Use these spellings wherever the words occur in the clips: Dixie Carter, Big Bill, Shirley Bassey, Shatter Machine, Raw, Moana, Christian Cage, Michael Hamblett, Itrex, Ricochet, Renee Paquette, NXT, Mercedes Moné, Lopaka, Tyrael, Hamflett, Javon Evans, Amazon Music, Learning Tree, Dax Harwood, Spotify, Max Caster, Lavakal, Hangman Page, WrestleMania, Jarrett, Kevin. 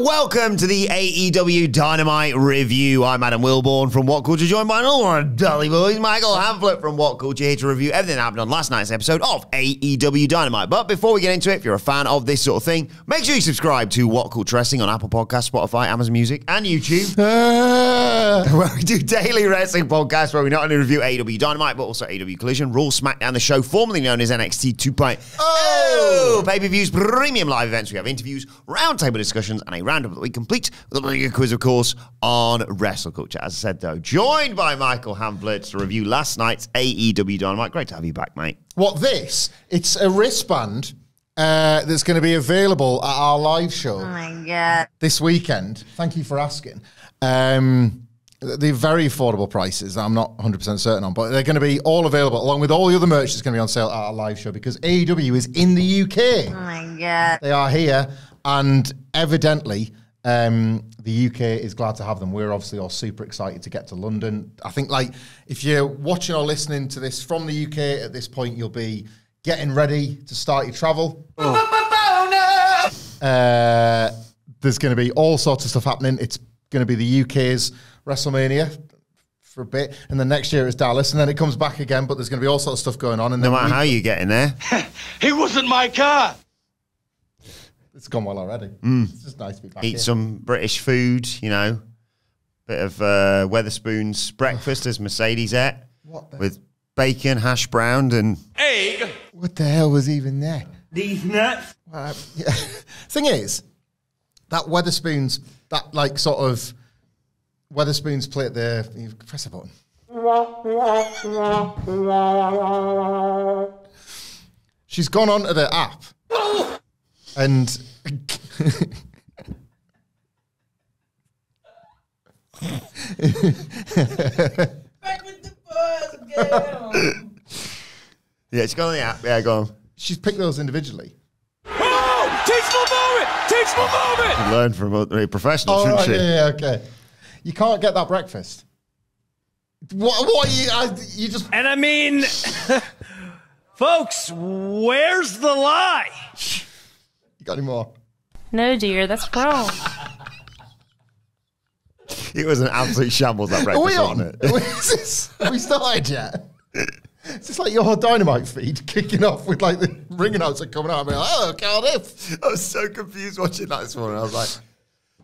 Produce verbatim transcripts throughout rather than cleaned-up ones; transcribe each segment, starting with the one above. and welcome to the A E W Dynamite Review. I'm Adam Wilborn from What Culture, joined by another one of Dolly Boys, Michael Hamlet from What Culture, here to review everything that happened on last night's episode of A E W Dynamite. But before we get into it, if you're a fan of this sort of thing, make sure you subscribe to What Culture Wrestling on Apple Podcasts, Spotify, Amazon Music, and YouTube, uh, where we do daily wrestling podcasts where we not only review A E W Dynamite, but also A E W Collision, Raw, SmackDown, the show formerly known as N X T two point oh, oh. pay-per-views, premium live events, we have interviews, roundtable discussions, and a roundup that we complete with a quiz, of course, on wrestle culture. As I said, though, joined by Michael Hamblett to review last night's A E W Dynamite. Great to have you back, mate. What this? It's a wristband uh, that's going to be available at our live show. Oh my god! This weekend. Thank you for asking. Um, they're very affordable prices. I'm not one hundred percent certain on, but they're going to be all available along with all the other merch that's going to be on sale at our live show because A E W is in the U K. Oh my god! They are here. And evidently, um, the U K is glad to have them. We're obviously all super excited to get to London. I think, like, if you're watching or listening to this from the U K at this point, you'll be getting ready to start your travel. Oh. Uh, there's going to be all sorts of stuff happening. It's going to be the U K's WrestleMania for a bit, and then next year it's Dallas, and then it comes back again, but there's going to be all sorts of stuff going on. And no matter how you get in there. It wasn't my car. It's gone well already. Mm. It's just nice to be back. Eat here. Some British food, you know. Bit of uh, Weatherspoon's breakfast, as Mercedes ate. What the? With bacon, hash browned, and egg. What the hell was even that? These nuts. Uh, yeah. Thing is, that Weatherspoon's, that like sort of Weatherspoon's plate there, you press a button. She's gone onto the app. And back with the buzz, girl. Yeah, she's gone on the app. Yeah, go on. She's picked those individually. Oh, teachable moment! Teachable moment! You learn from a, a professional, oh, shouldn't right, she? Yeah, yeah, okay. You can't get that breakfast. What? What? Are you? I, you just. And I mean, folks, where's the lie? You got any more? No, dear, that's wrong. It was an absolute shambles, that breakfast, wasn't it? Are we on? Is this, have we started yet? It's just like your Dynamite feed kicking off with like the ring announcer coming out and being like, oh, Cardiff. I was so confused watching that this morning. I was like,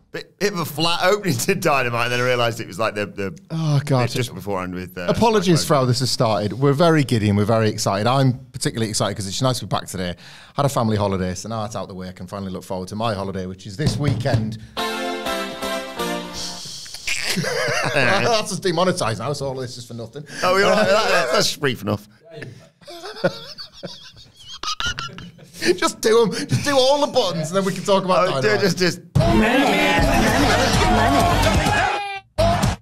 bit, bit of a flat opening to Dynamite, and then I realised it was like the, the oh god, just beforehand with. Uh, Apologies for how this has started. We're very giddy and we're very excited. I'm particularly excited because it's nice to be back today. Had a family holiday, so now it's out the way. I can finally look forward to my holiday, which is this weekend. That's just demonetised now. So all this is for nothing. Oh, we all right. that, that's brief enough. Just do them. Just do all the buttons, and then we can talk about. Oh, do just just. Money, money, money.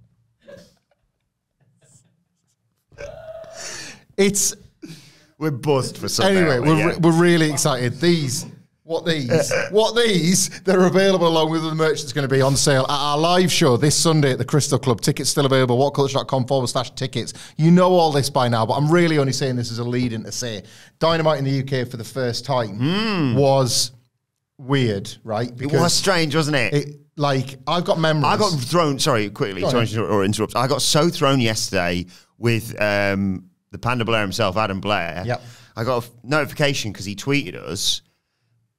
It's we're buzzed for something. Anyway, we're yeah. re we're really excited. These what these what these they're available along with the merch that's going to be on sale at our live show this Sunday at the Crystal Club. Tickets still available. whatculture dot com forward slash tickets. You know all this by now, but I'm really only saying this as a lead-in to say Dynamite in the U K for the first time mm. was. Weird, right? Because it was strange, wasn't it? it? Like, I've got memories. I got thrown, sorry, quickly, Go sorry or interrupt. I got so thrown yesterday with um, the Panda Blair himself, Adam Blair. Yep. I got a notification because he tweeted us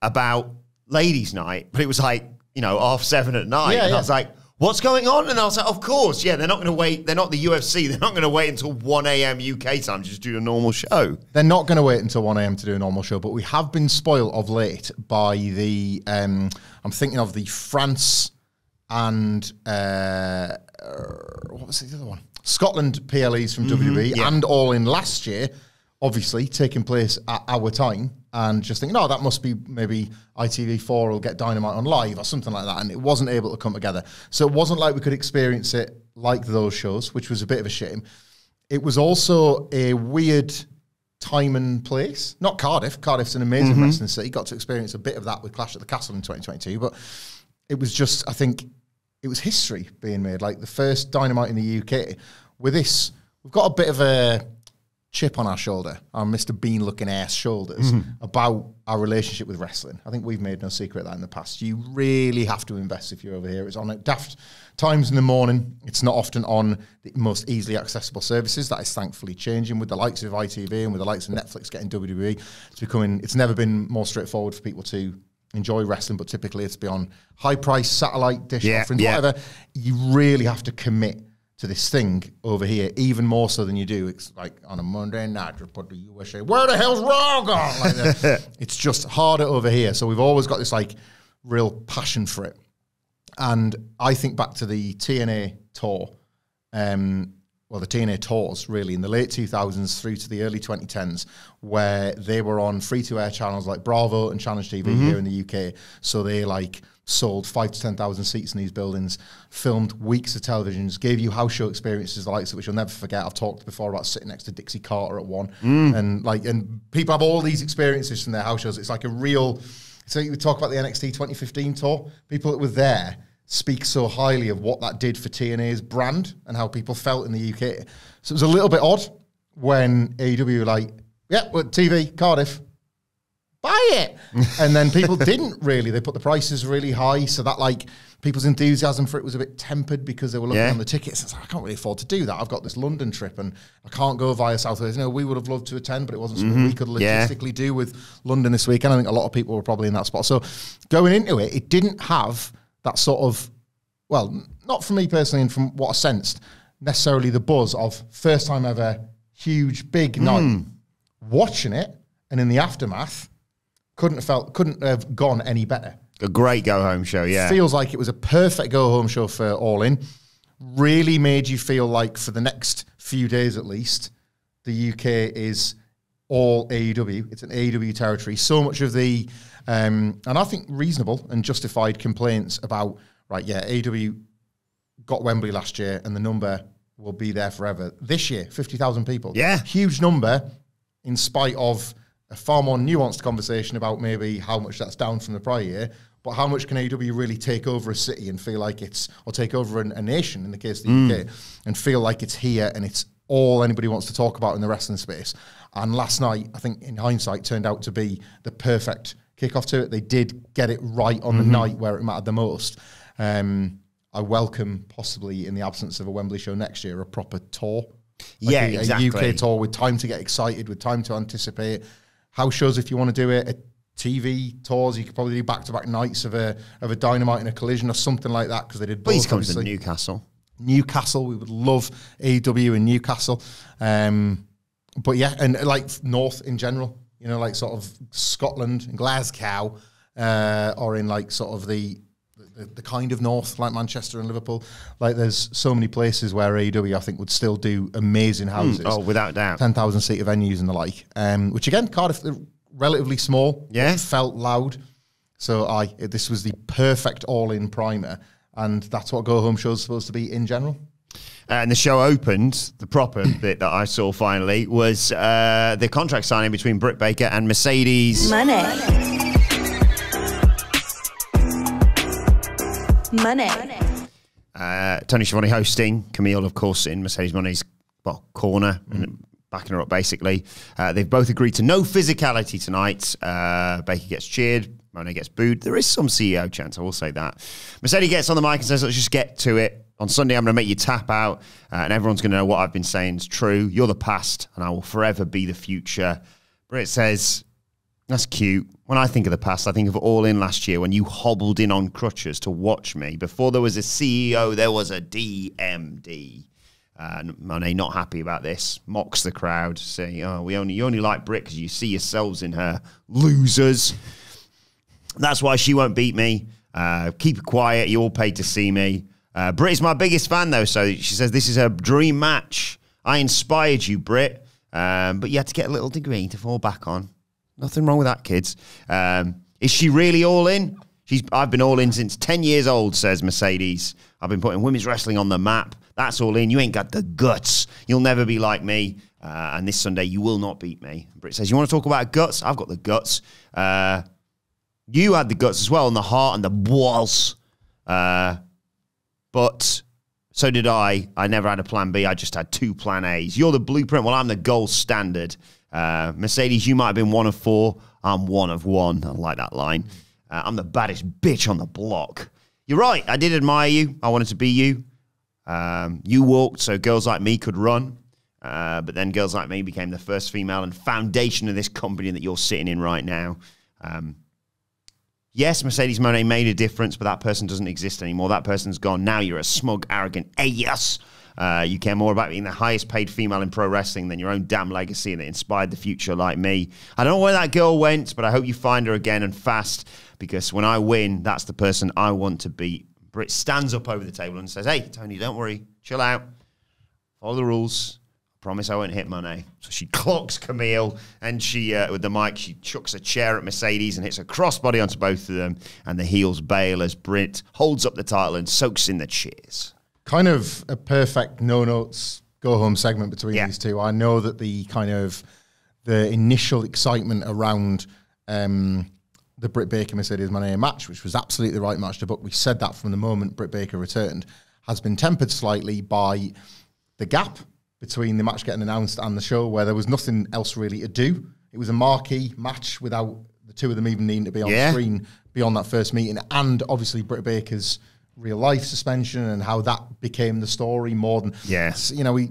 about Ladies' Night, but it was like, you know, half seven at night. Yeah, and yeah. I was like, what's going on? And I was like, of course, yeah, they're not going to wait. They're not the U F C. They're not going to wait until one A M U K time to just do a normal show. They're not going to wait until one A M to do a normal show, but we have been spoiled of late by the, um, I'm thinking of the France and, uh, what was the other one? Scotland P L Es from mm-hmm, W W E yeah. and All In last year, obviously taking place at our time. And just thinking, oh, that must be maybe I T V four will get Dynamite on live or something like that. And it wasn't able to come together. So it wasn't like we could experience it like those shows, which was a bit of a shame. It was also a weird time and place. Not Cardiff. Cardiff's an amazing mm-hmm. wrestling city. Got to experience a bit of that with Clash at the Castle in twenty twenty-two. But it was just, I think, it was history being made. Like the first Dynamite in the U K. With this, we've got a bit of a chip on our shoulder, our Mister Bean looking ass shoulders, mm-hmm. about our relationship with wrestling. I think we've made no secret of that in the past. You really have to invest if you're over here. It's on at daft times in the morning. It's not often on the most easily accessible services. That is thankfully changing with the likes of I T V and with the likes of Netflix getting W W E. It's becoming, it's never been more straightforward for people to enjoy wrestling, but typically it's beyond high price satellite dish yeah, offerings, yeah. whatever. You really have to commit to this thing over here, even more so than you do. It's like on a Monday night, you put the U S A, where the hell's Raw gone? Like that. It's just harder over here. So we've always got this like real passion for it. And I think back to the T N A tour, um, well, the T N A tours really in the late two thousands through to the early twenty tens, where they were on free-to-air channels like Bravo and Challenge T V mm-hmm. here in the U K. So they like sold five to ten thousand seats in these buildings, filmed weeks of televisions, gave you house show experiences the likes of which you'll never forget. I've talked before about sitting next to Dixie Carter at one, mm. and like, and people have all these experiences from their house shows. It's like a real. So you would talk about the N X T twenty fifteen tour. People that were there speak so highly of what that did for T N A's brand and how people felt in the U K. So it was a little bit odd when A E W were like, yeah, well, T V Cardiff. Buy it. And then people didn't really. They put the prices really high. So that like people's enthusiasm for it was a bit tempered because they were looking yeah. on the tickets. It's like, I can't really afford to do that. I've got this London trip and I can't go via South Wales. You know, we would have loved to attend, but it wasn't something mm-hmm. we could logistically yeah. do with London this weekend. I think a lot of people were probably in that spot. So going into it, it didn't have that sort of, well, not for me personally and from what I sensed, necessarily the buzz of first time ever, huge, big mm. night. Watching it and in the aftermath, Couldn't have felt, couldn't have gone any better. A great go-home show, yeah. Feels like it was a perfect go-home show for All In. Really made you feel like, for the next few days at least, the U K is all A E W. It's an A E W territory. So much of the, um, and I think reasonable and justified complaints about, right, yeah, A E W got Wembley last year and the number will be there forever. This year, fifty thousand people. Yeah. Huge number in spite of a far more nuanced conversation about maybe how much that's down from the prior year, but how much can A E W really take over a city and feel like it's, or take over an, a nation in the case of the mm. U K, and feel like it's here and it's all anybody wants to talk about in the wrestling space. And last night, I think in hindsight, turned out to be the perfect kickoff to it. They did get it right on mm-hmm. the night where it mattered the most. Um, I welcome, possibly in the absence of a Wembley show next year, a proper tour. Like yeah, a, exactly. a U K tour with time to get excited, with time to anticipate. House shows, if you want to do it, T V tours, you could probably do back-to-back nights of a of a Dynamite and a Collision or something like that, because they did both. Please come to Newcastle. Newcastle, we would love A E W in Newcastle. Um, but yeah, and like North in general, you know, like sort of Scotland and Glasgow, uh, or in like sort of the, the, the kind of North, like Manchester and Liverpool. Like there's so many places where A E W, I think, would still do amazing houses. Mm, oh, without doubt. ten thousand seater venues and the like. Um, which again, Cardiff, they're relatively small. Yeah. It felt loud. So I, it, this was the perfect all-in primer. And that's what go-home shows are supposed to be in general. And the show opened, the proper bit that I saw finally, was uh, the contract signing between Britt Baker and Mercedes Moné. Money. Uh, Tony Schiavone hosting Camille, of course, in Mercedes Moné's well, corner, mm. and backing her up, basically. Uh, they've both agreed to no physicality tonight. Uh, Baker gets cheered. Moné gets booed. There is some C E O chance, I will say that. Mercedes gets on the mic and says, let's just get to it. On Sunday, I'm going to make you tap out, uh, and everyone's going to know what I've been saying is true. You're the past, and I will forever be the future. Britt says, that's cute. When I think of the past, I think of All In last year when you hobbled in on crutches to watch me. Before there was a C E O, there was a D M D. Uh, Moné, not happy about this, mocks the crowd, saying, oh, we only, you only like Britt because you see yourselves in her. Losers. That's why she won't beat me. Uh, keep quiet. You all paid to see me. Uh, Britt is my biggest fan, though, so she says this is her dream match. I inspired you, Britt, um, but you had to get a little degree to fall back on. Nothing wrong with that, kids. Um, is she really all in? She's, I've been all in since ten years old, says Mercedes. I've been putting women's wrestling on the map. That's all in. You ain't got the guts. You'll never be like me. Uh, and this Sunday, you will not beat me. Britt says, you want to talk about guts? I've got the guts. Uh, you had the guts as well, and the heart and the balls. Uh, but So did I. I never had a plan B. I just had two plan A's. You're the blueprint. Well, I'm the gold standard. Uh, Mercedes, you might have been one of four. I'm one of one. I like that line. Uh, I'm the baddest bitch on the block. You're right. I did admire you. I wanted to be you. Um, you walked so girls like me could run. Uh, but then girls like me became the first female and foundation of this company that you're sitting in right now. Um, yes, Mercedes Moné made a difference, but that person doesn't exist anymore. That person's gone. Now you're a smug, arrogant ass. Uh, you care more about being the highest paid female in pro wrestling than your own damn legacy, and it inspired the future like me. I don't know where that girl went, but I hope you find her again and fast, because when I win, that's the person I want to beat. Britt stands up over the table and says, hey, Tony, don't worry. Chill out. Follow the rules. Promise I won't hit Moné. So she clocks Camille, and she, uh, with the mic, she chucks a chair at Mercedes and hits a crossbody onto both of them, and the heels bail as Britt holds up the title and soaks in the cheers. Kind of a perfect no-notes go-home segment between yeah. these two. I know that the kind of the initial excitement around um, the Britt Baker-Mercedes Moné match, which was absolutely the right match to book, we said that from the moment Britt Baker returned, has been tempered slightly by the gap between the match getting announced and the show, where there was nothing else really to do. It was a marquee match without the two of them even needing to be on yeah. screen beyond that first meeting. And obviously Britt Baker's real-life suspension and how that became the story more than... Yes. You know, we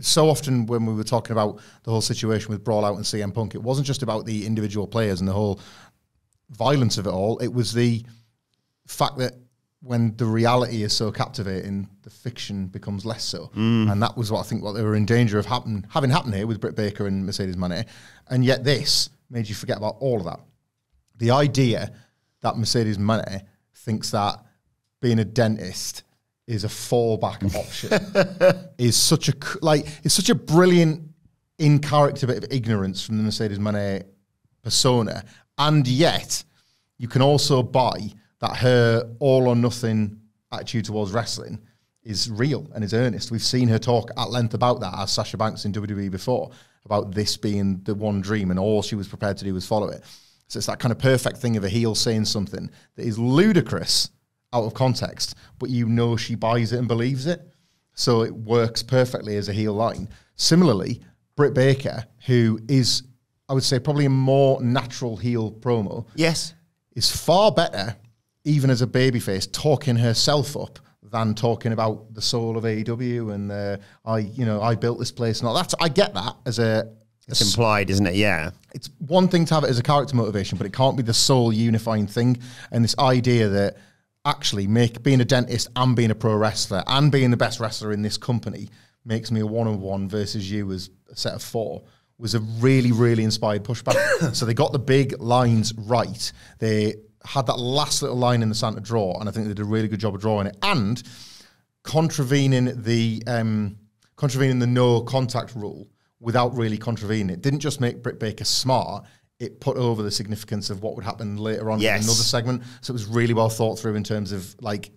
so often when we were talking about the whole situation with Brawl Out and C M Punk, it wasn't just about the individual players and the whole violence of it all. It was the fact that when the reality is so captivating, the fiction becomes less so. Mm. And that was what I think what they were in danger of happen, having happened here with Britt Baker and Mercedes Moné. And yet this made you forget about all of that. The idea that Mercedes Moné thinks that being a dentist is a fallback option is such a, like, it's such a brilliant in-character bit of ignorance from the Mercedes Moné persona. And yet you can also buy that her all-or-nothing attitude towards wrestling is real and is earnest. We've seen her talk at length about that as Sasha Banks in W W E before, about this being the one dream and all she was prepared to do was follow it. So it's that kind of perfect thing of a heel saying something that is ludicrous out of context, but you know she buys it and believes it. So it works perfectly as a heel line. Similarly, Britt Baker, who is, I would say, probably a more natural heel promo, yes, is far better even as a babyface, talking herself up than talking about the soul of A E W and the, I, you know, I built this place and all that. I get that as a... It's a, implied, isn't it? Yeah. It's one thing to have it as a character motivation, but it can't be the sole unifying thing. And this idea that actually make being a dentist and being a pro wrestler and being the best wrestler in this company makes me a one-on-one versus you as a set of four was a really, really inspired pushback. So they got the big lines right. They... had that last little line in the sand to draw, and I think they did a really good job of drawing it. And contravening the um, contravening the no contact rule without really contravening it didn't just make Britt Baker smart; it put over the significance of what would happen later on yes. in another segment. So it was really well thought through in terms of like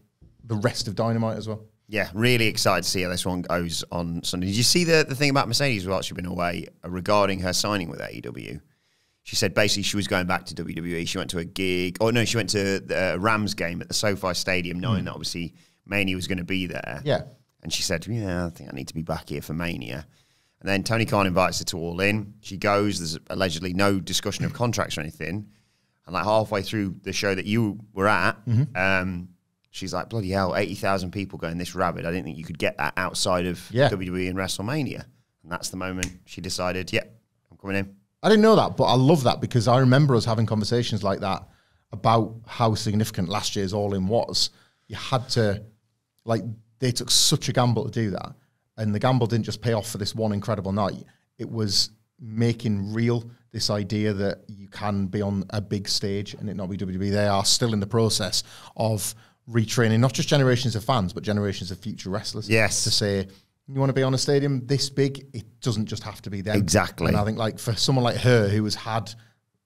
the rest of Dynamite as well. Yeah, really excited to see how this one goes on Sunday. Did you see the the thing about Mercedes while she'd been away regarding her signing with A E W? She said basically she was going back to W W E. She went to a gig. Oh, no, she went to the Rams game at the SoFi Stadium, knowing mm. that obviously Mania was going to be there. Yeah. And she said, yeah, I think I need to be back here for Mania. And then Tony Khan invites her to All In. She goes. There's allegedly no discussion of contracts or anything. And like halfway through the show that you were at, mm-hmm. um, she's like, bloody hell, eighty thousand people going this rabid. I didn't think you could get that outside of yeah. W W E and WrestleMania. And that's the moment she decided, yeah, I'm coming in. I didn't know that, but I love that because I remember us having conversations like that about how significant last year's All-In was. You had to, like, they took such a gamble to do that. And the gamble didn't just pay off for this one incredible night. It was making real this idea that you can be on a big stage and it not be W W E. They are still in the process of retraining, not just generations of fans, but generations of future wrestlers. Yes. To say... you want to be on a stadium this big, it doesn't just have to be there. Exactly. And I think like for someone like her who has had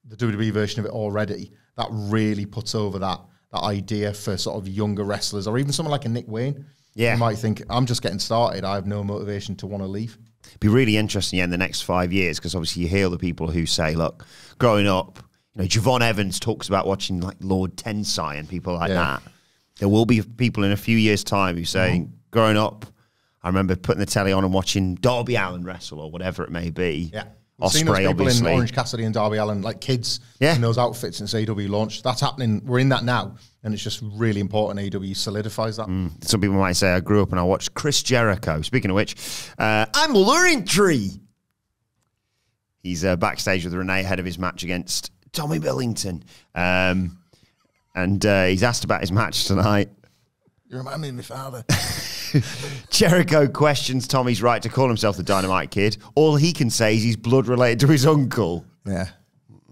the W W E version of it already, that really puts over that that idea for sort of younger wrestlers or even someone like a Nick Wayne. Yeah. You might think, I'm just getting started. I have no motivation to want to leave. It'd be really interesting yeah, in the next five years because obviously you hear the people who say, look, growing up, you know, Javon Evans talks about watching like Lord Tensai and people like yeah. that. There will be people in a few years' time who say... Mm-hmm. growing up, I remember putting the telly on and watching Darby Allin wrestle or whatever it may be. Yeah. Ospreay, seen those people obviously. in Orange Cassidy and Darby Allin, like kids yeah. in those outfits since A E W launched. That's happening. We're in that now, and it's just really important A E W solidifies that. Mm. Some people might say I grew up and I watched Chris Jericho. Speaking of which, uh, I'm Learning Tree. He's uh, backstage with Renee ahead of his match against Tommy Billington. Um, and uh, he's asked about his match tonight. You remind me of my father. Jericho questions Tommy's right to call himself the Dynamite Kid. All he can say is he's blood related to his uncle. Yeah.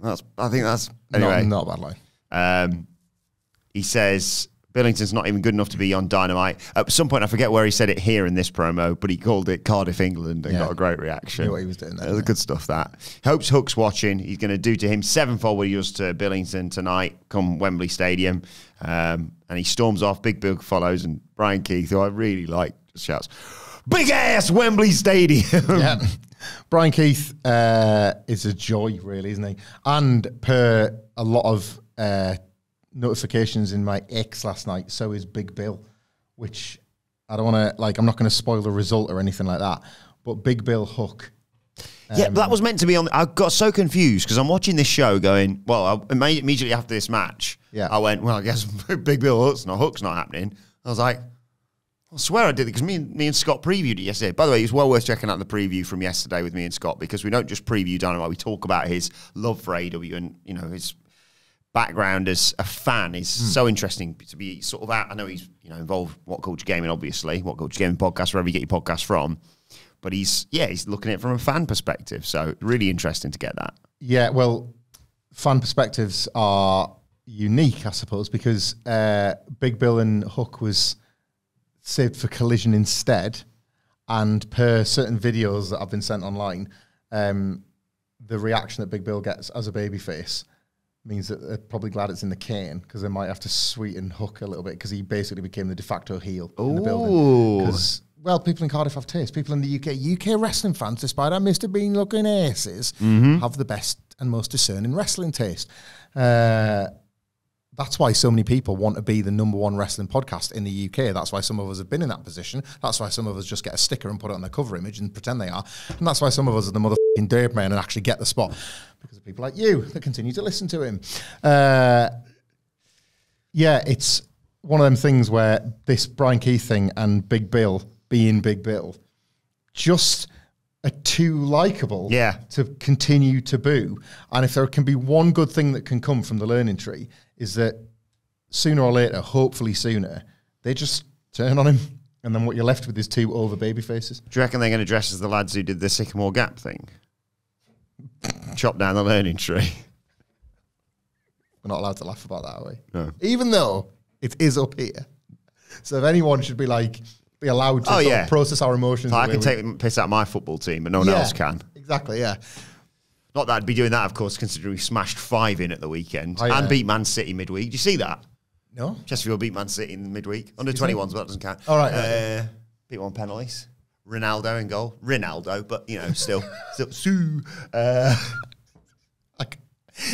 That's, I think that's... Anyway. Not, not a bad line. Um, he says, Billington's not even good enough to be on Dynamite. At some point, I forget where he said it here in this promo, but he called it Cardiff, England, and yeah. got a great reaction. Knew what he was doing there. It was good stuff, that. Hopes Hook's watching. He's going to do to him sevenfold what he does to Billington tonight, come Wembley Stadium. Um, and he storms off. Big Bill follows, and Brian Keith, who I really like, just shouts, "Big ass Wembley Stadium!" Yeah. Brian Keith uh, is a joy, really, isn't he? And per a lot of uh, notifications in my X last night, so is Big Bill, which I don't want to, like, I'm not going to spoil the result or anything like that, but Big Bill Hook. Um, yeah, that was meant to be on. I got so confused because I'm watching this show going, well, I, immediately after this match, yeah. I went, well, I guess Big Bill Hook's not, Hook's not happening. I was like, I swear I did it because me, me and Scott previewed it yesterday. By the way, it's well worth checking out the preview from yesterday with me and Scott, because we don't just preview Dynamite, we talk about his love for A E W and, you know, his background as a fan is mm. so interesting to be sort of out. I know he's, you know, involved in What Culture Gaming, obviously, What Culture Gaming podcast, wherever you get your podcast from. But he's, yeah, he's looking at it from a fan perspective. So really interesting to get that. Yeah, well, fan perspectives are unique, I suppose, because uh, Big Bill and Hook was saved for Collision instead. And per certain videos that I've been sent online, um, the reaction that Big Bill gets as a babyface means that they're probably glad it's in the cane, because they might have to sweeten Hook a little bit, because he basically became the de facto heel Ooh. in the building. Because, well, people in Cardiff have taste. People in the U K, U K wrestling fans, despite our Mister Bean looking aces, mm-hmm. have the best and most discerning wrestling taste. Uh, that's why so many people want to be the number one wrestling podcast in the U K. That's why some of us have been in that position. That's why some of us just get a sticker and put it on their cover image and pretend they are. And that's why some of us are the motherfucking Dave Man and actually get the spot, because of people like you that continue to listen to him. Uh, yeah, it's one of them things where this Brian Keith thing and Big Bill being Big Bill just are too likable yeah. to continue to boo. And if there can be one good thing that can come from the Learning Tree is that sooner or later, hopefully sooner, they just turn on him. And then what you're left with is two over baby faces. Do you reckon they're going to dress as the lads who did the Sycamore Gap thing? Chop down the Learning Tree. We're not allowed to laugh about that, are we? No. Even though it is up here. So if anyone should be like, be allowed to oh, yeah. process our emotions. I can take the piss out of my football team, but no one yeah, else can. Exactly, yeah. Not that I'd be doing that, of course, considering we smashed five in at the weekend oh, yeah. and beat Man City midweek. Did you see that? No. Chesterfield beat Man City in the midweek. Under twenty-ones, but that doesn't count. All right. Uh, beat one penalties. Ronaldo in goal. Ronaldo, but, you know, still. still Sue. Uh,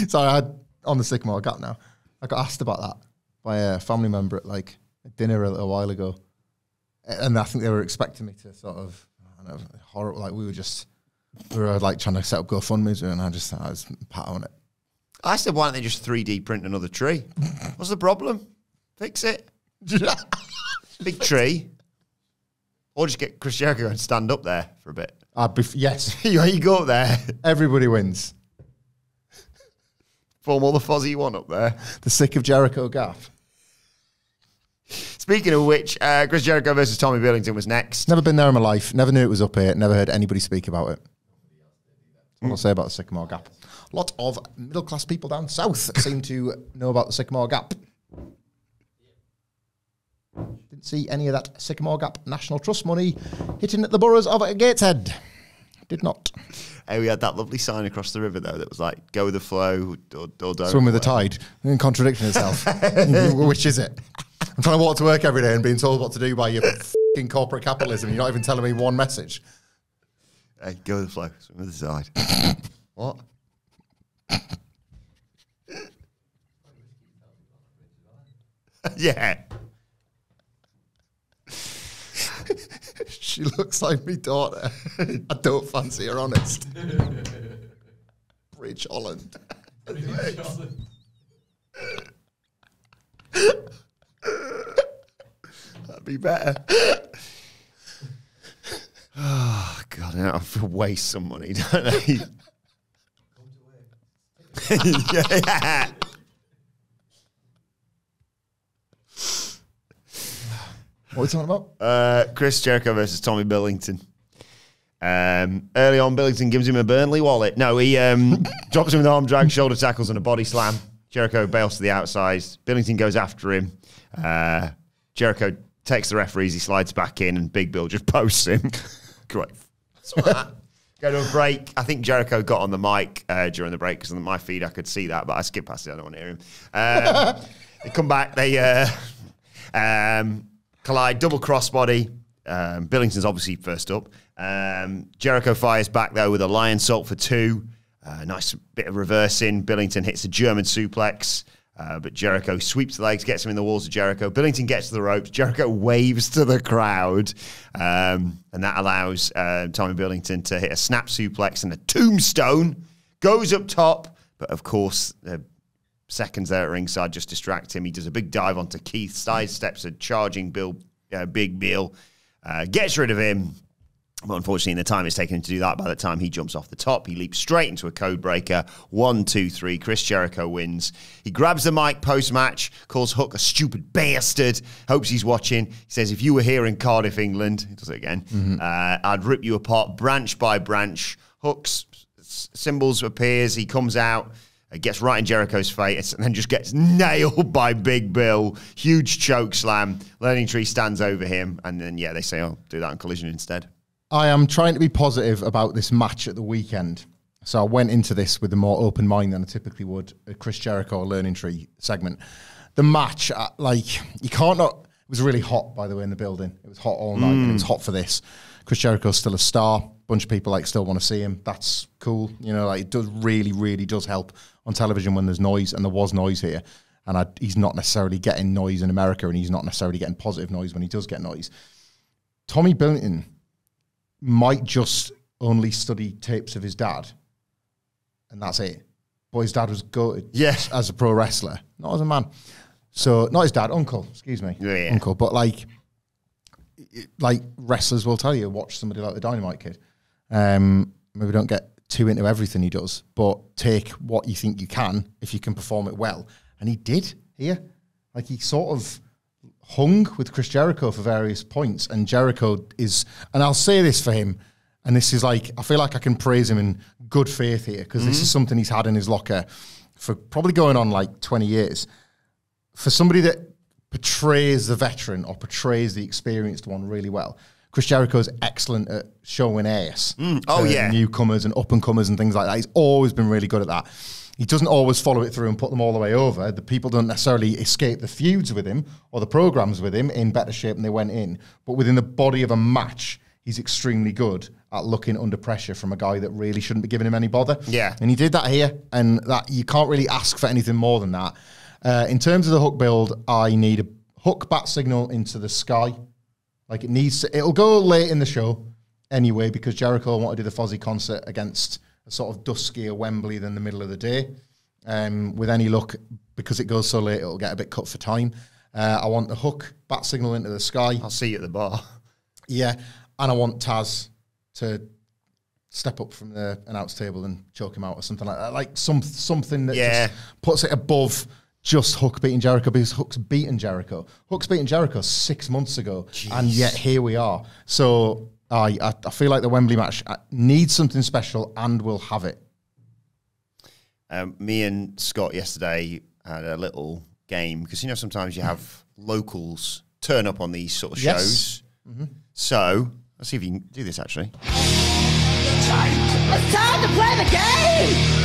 Sorry, I had, on the Sycamore Gap now, I got asked about that by a family member at, like, dinner a little while ago. And I think they were expecting me to sort of, I don't know, horrible, like, we were just, we were, like, trying to set up GoFundMe's, and I just thought I was pat on it. I said, why don't they just three D print another tree? What's the problem? Fix it. Big tree. Or just get Chris Jericho and stand up there for a bit. I'd be, yes. You go up there. Everybody wins. Form all the fuzzy you want up there. The Sick of Jericho gaff. Speaking of which, uh, Chris Jericho versus Tommy Billington was next. Never been there in my life. Never knew it was up here. Never heard anybody speak about it. What mm. I'll say about the Sycamore Gap. A lot of middle-class people down south seem to know about the Sycamore Gap. Didn't see any of that Sycamore Gap National Trust money hitting at the boroughs of Gateshead. Did not. Hey, we had that lovely sign across the river, though, that was like, go with the flow or, or don't. Swim with the tide. And contradicting itself. Which is it? I'm trying to walk to work every day and being told what to do by your f***ing corporate capitalism. You're not even telling me one message. Hey, go with the flow. Swim with the side. What? Yeah. she looks like me daughter. I don't fancy her, honest. Rich Holland. Rich Holland. That'd be better. Oh, God, I have to waste some money, don't I? Yeah. What are we talking about? Uh, Chris Jericho versus Tommy Billington. Um, early on, Billington gives him a Burnley wallet. No, he um, drops him with an arm drag, shoulder tackles, and a body slam. Jericho bails to the outside. Billington goes after him. Uh, Jericho takes the referees. He slides back in, and Big Bill just posts him. Great. That's all right. Go to a break. I think Jericho got on the mic uh, during the break because on my feed I could see that, but I skipped past it. I don't want to hear him. Um, they come back. They uh, um, collide, double crossbody. Um, Billington's obviously first up. Um, Jericho fires back, though, with a lion salt for two. Uh, nice bit of reversing. Billington hits a German suplex, uh, but Jericho sweeps the legs, gets him in the walls of Jericho. Billington gets to the ropes. Jericho waves to the crowd, um, and that allows uh, Tommy Billington to hit a snap suplex and a tombstone. Goes up top, but of course, uh, seconds there at ringside just distract him. He does a big dive onto Keith, sidesteps a charging Bill, uh, Big Bill, uh, gets rid of him. But unfortunately, in the time it's taken him to do that, by the time he jumps off the top, he leaps straight into a code breaker. One, two, three. Chris Jericho wins. He grabs the mic post-match, calls Hook a stupid bastard, hopes he's watching. He says, if you were here in Cardiff, England, he does it again, mm-hmm. uh, I'd rip you apart branch by branch. Hook's symbols appears. He comes out, gets right in Jericho's face, and then just gets nailed by Big Bill. Huge choke slam. Learning Tree stands over him. And then, yeah, they say, oh, do that on Collision instead. I am trying to be positive about this match at the weekend. So I went into this with a more open mind than I typically would. A Chris Jericho Learning Tree segment. The match, like, you can't not... It was really hot, by the way, in the building. It was hot all night, mm. and it was hot for this. Chris Jericho's still a star. Bunch of people, like, still want to see him. That's cool. You know, like, it does really, really does help on television when there's noise, and there was noise here. And I, he's not necessarily getting noise in America, and he's not necessarily getting positive noise when he does get noise. Tommy Billington might just only study tapes of his dad, and that's it. But his dad was goated, yes, as a pro wrestler, not as a man. So not his dad, uncle, excuse me, yeah. uncle. But like, like wrestlers will tell you, watch somebody like the Dynamite Kid. Um, maybe don't get too into everything he does, but take what you think you can if you can perform it well. And he did here. Like, he sort of hung with Chris Jericho for various points, and Jericho is, and I'll say this for him, and this is like, I feel like I can praise him in good faith here, because mm-hmm. this is something he's had in his locker for probably going on like twenty years. For somebody that portrays the veteran or portrays the experienced one really well, Chris Jericho's excellent at showing ass. Mm. Oh, yeah. Newcomers and up-and-comers and things like that. He's always been really good at that. He doesn't always follow it through and put them all the way over. The people don't necessarily escape the feuds with him or the programs with him in better shape than they went in. But within the body of a match, he's extremely good at looking under pressure from a guy that really shouldn't be giving him any bother. Yeah. And he did that here, and that you can't really ask for anything more than that. Uh, in terms of the Hook build, I need a Hook bat signal into the sky. Like, it needs to, it'll go late in the show anyway, because Jericho want to do the Fozzy concert against a sort of duskier Wembley than the middle of the day. Um, with any luck, because it goes so late, it'll get a bit cut for time. Uh, I want the Hook bat signal into the sky. I'll see you at the bar. Yeah, and I want Taz to step up from the announce table and choke him out or something like that. Like some something that yeah. just puts it above just Hook beating Jericho, because Hook's beaten Jericho. Hook's beaten Jericho six months ago, Jeez. and yet here we are. So I, I I feel like the Wembley match needs something special, and we'll have it. Um, me and Scott yesterday had a little game, because, you know, sometimes you have locals turn up on these sort of yes. shows. Mm-hmm. So let's see if you can do this, actually. It's time to play, it's time to play the game!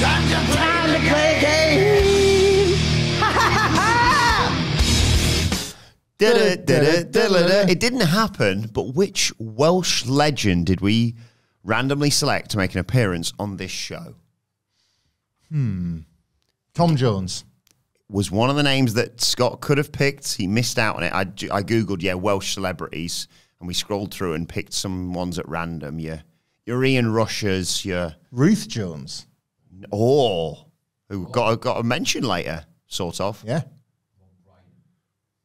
Time to play, Time to play game. It didn't happen, but which Welsh legend did we randomly select to make an appearance on this show? Hmm. Tom Jones. was one of the names that Scott could have picked. He missed out on it. I, I Googled, yeah, Welsh celebrities, and we scrolled through and picked some ones at random. Yeah. Your Ian Rushers, your... Ruth Jones. Oh, who oh. got a, got a mention later, sort of. Yeah.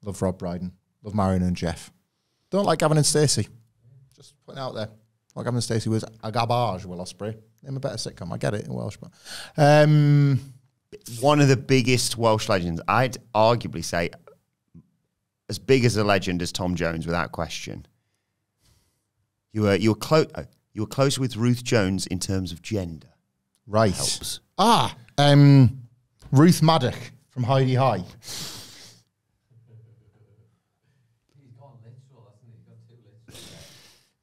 Love Rob Brydon. Love Marion and Jeff. Don't like Gavin and Stacey. Just putting it out there. Like Gavin and Stacey was a garbage, Will Ospreay. Name a better sitcom. I get it in Welsh, but... Um, one of the biggest Welsh legends. I'd arguably say as big as a legend as Tom Jones, without question. You were, you were close... You were close with Ruth Jones in terms of gender. Right. Helps. Ah, um, Ruth Maddock from Heidi High.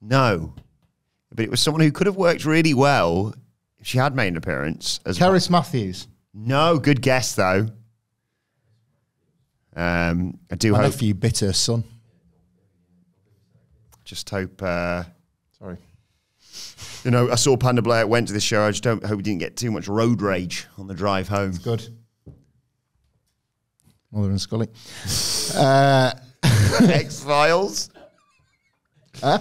No. But it was someone who could have worked really well if she had made an appearance. As Terrace well. Matthews. No, good guess, though. Um, I do I hope... for you bitter, son. Just hope... Uh, Sorry. You know, I saw Panda Blair, went to the show. I just don't, hope we didn't get too much road rage on the drive home. That's good. Mother and Scully. uh, X-Files. Huh?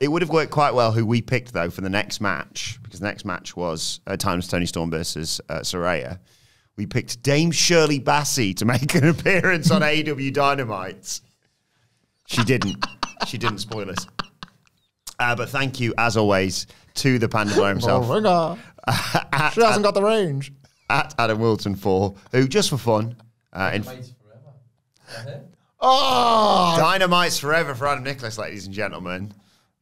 It would have worked quite well who we picked, though, for the next match, because the next match was uh, Times Tony Storm versus uh, Saraya. We picked Dame Shirley Bassey to make an appearance on A E W Dynamite. She didn't. She didn't, spoilers. Uh, but thank you, as always, to the Panda Blair himself. Oh, at, she hasn't at, got the range. At Adam Wilton four, who, just for fun... Uh, Dynamite's forever. Oh! Dynamite's forever for Adam Nicholas, ladies and gentlemen.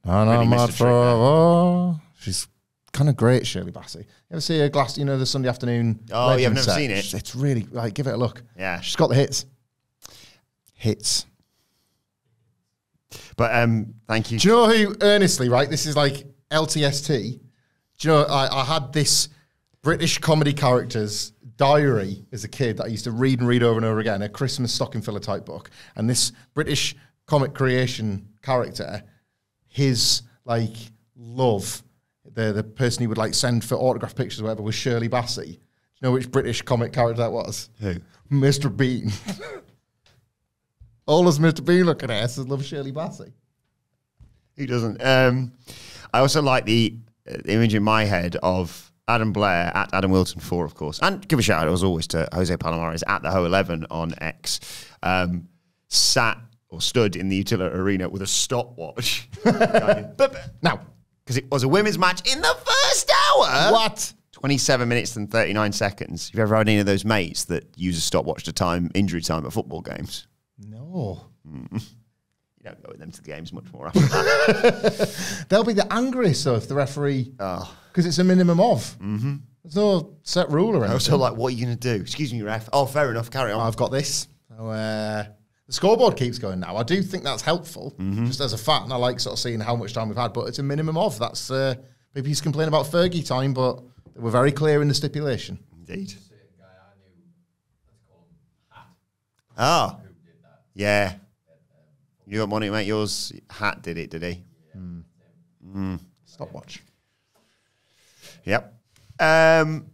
Dynamite forever. She's kind of great, Shirley Bassey. You ever see her glass, you know, the Sunday afternoon... Oh, yeah, I've never set. seen it. It's really... Like, give it a look. Yeah. She's got the hits. Hits. But um, thank you. Do you know who, earnestly, right? This is like L T S T. Do you know, I, I had this British comedy characters diary as a kid that I used to read and read over and over again, a Christmas stocking filler type book. And this British comic creation character, his like love, the, the person he would like send for autograph pictures or whatever was Shirley Bassey. Do you know which British comic character that was? Who? Mister Bean. All as Mister Bean looking at us is love Shirley Bassey. Who doesn't? Um, I also like the, uh, the image in my head of Adam Blair at Adam Wilton four, of course. And give a shout out, as always, to Jose Palomares at the Ho eleven on X. Um, sat or stood in the Utility Arena with a stopwatch. Now, because it was a women's match in the first hour. What? twenty-seven minutes and thirty-nine seconds. Have you ever had any of those mates that use a stopwatch to time injury time at football games? No. Mm. You don't go with them to the games much more after that. They'll be the angriest, though, if the referee... Because oh. it's a minimum of. Mm-hmm. There's no set rule or anything. Also, like, what are you going to do? Excuse me, ref. Oh, fair enough. Carry on. I've got this. So, uh, the scoreboard keeps going now. I do think that's helpful, mm-hmm. just as a fact, and I like sort of seeing how much time we've had, but it's a minimum of. That's uh, maybe he's complaining about Fergie time, but we're very clear in the stipulation. Indeed. Ah. Oh. Yeah. You got money, mate. Yours hat did it, did he? Mm. Mm. Stopwatch. Yep. Um,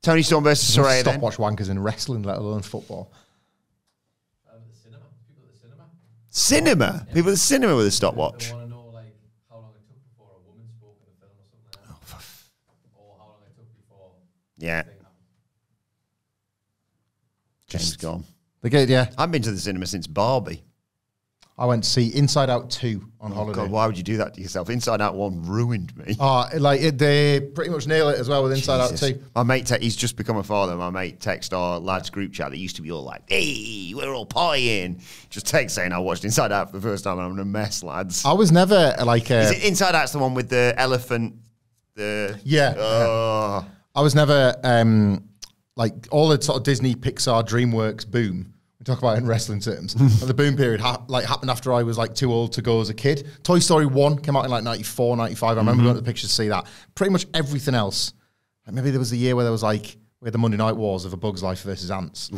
Tony Storm versus Saraya. Stopwatch wankers in wrestling, let alone football. Um, the cinema. People at the cinema. Cinema? People at the cinema with a stopwatch. They want to know, like, how long it took before a woman spoke in a film or something like that. Oh, or how long it took before. Yeah. James gone. They get, yeah. I've been to the cinema since Barbie. I went to see Inside Out two on oh holiday. God, why would you do that to yourself? Inside Out one ruined me. Oh, like it, they pretty much nail it as well with Inside Out two. My mate, he's just become a father. My mate texted our lads group chat that used to be all like, hey, we're all partying. Just text saying I watched Inside Out for the first time and I'm in a mess, lads. I was never like... A, Is it Inside Out's the one with the elephant? The Yeah. Oh. Yeah. I was never... Um, like all the sort of Disney, Pixar, DreamWorks boom, we talk about it in wrestling terms. And the boom period ha like happened after I was like too old to go as a kid. Toy Story one came out in like ninety-four, ninety-five. I remember mm-hmm. going to the pictures to see that. Pretty much everything else. Like maybe there was a year where there was like, we had the Monday Night Wars of A Bug's Life versus Ants.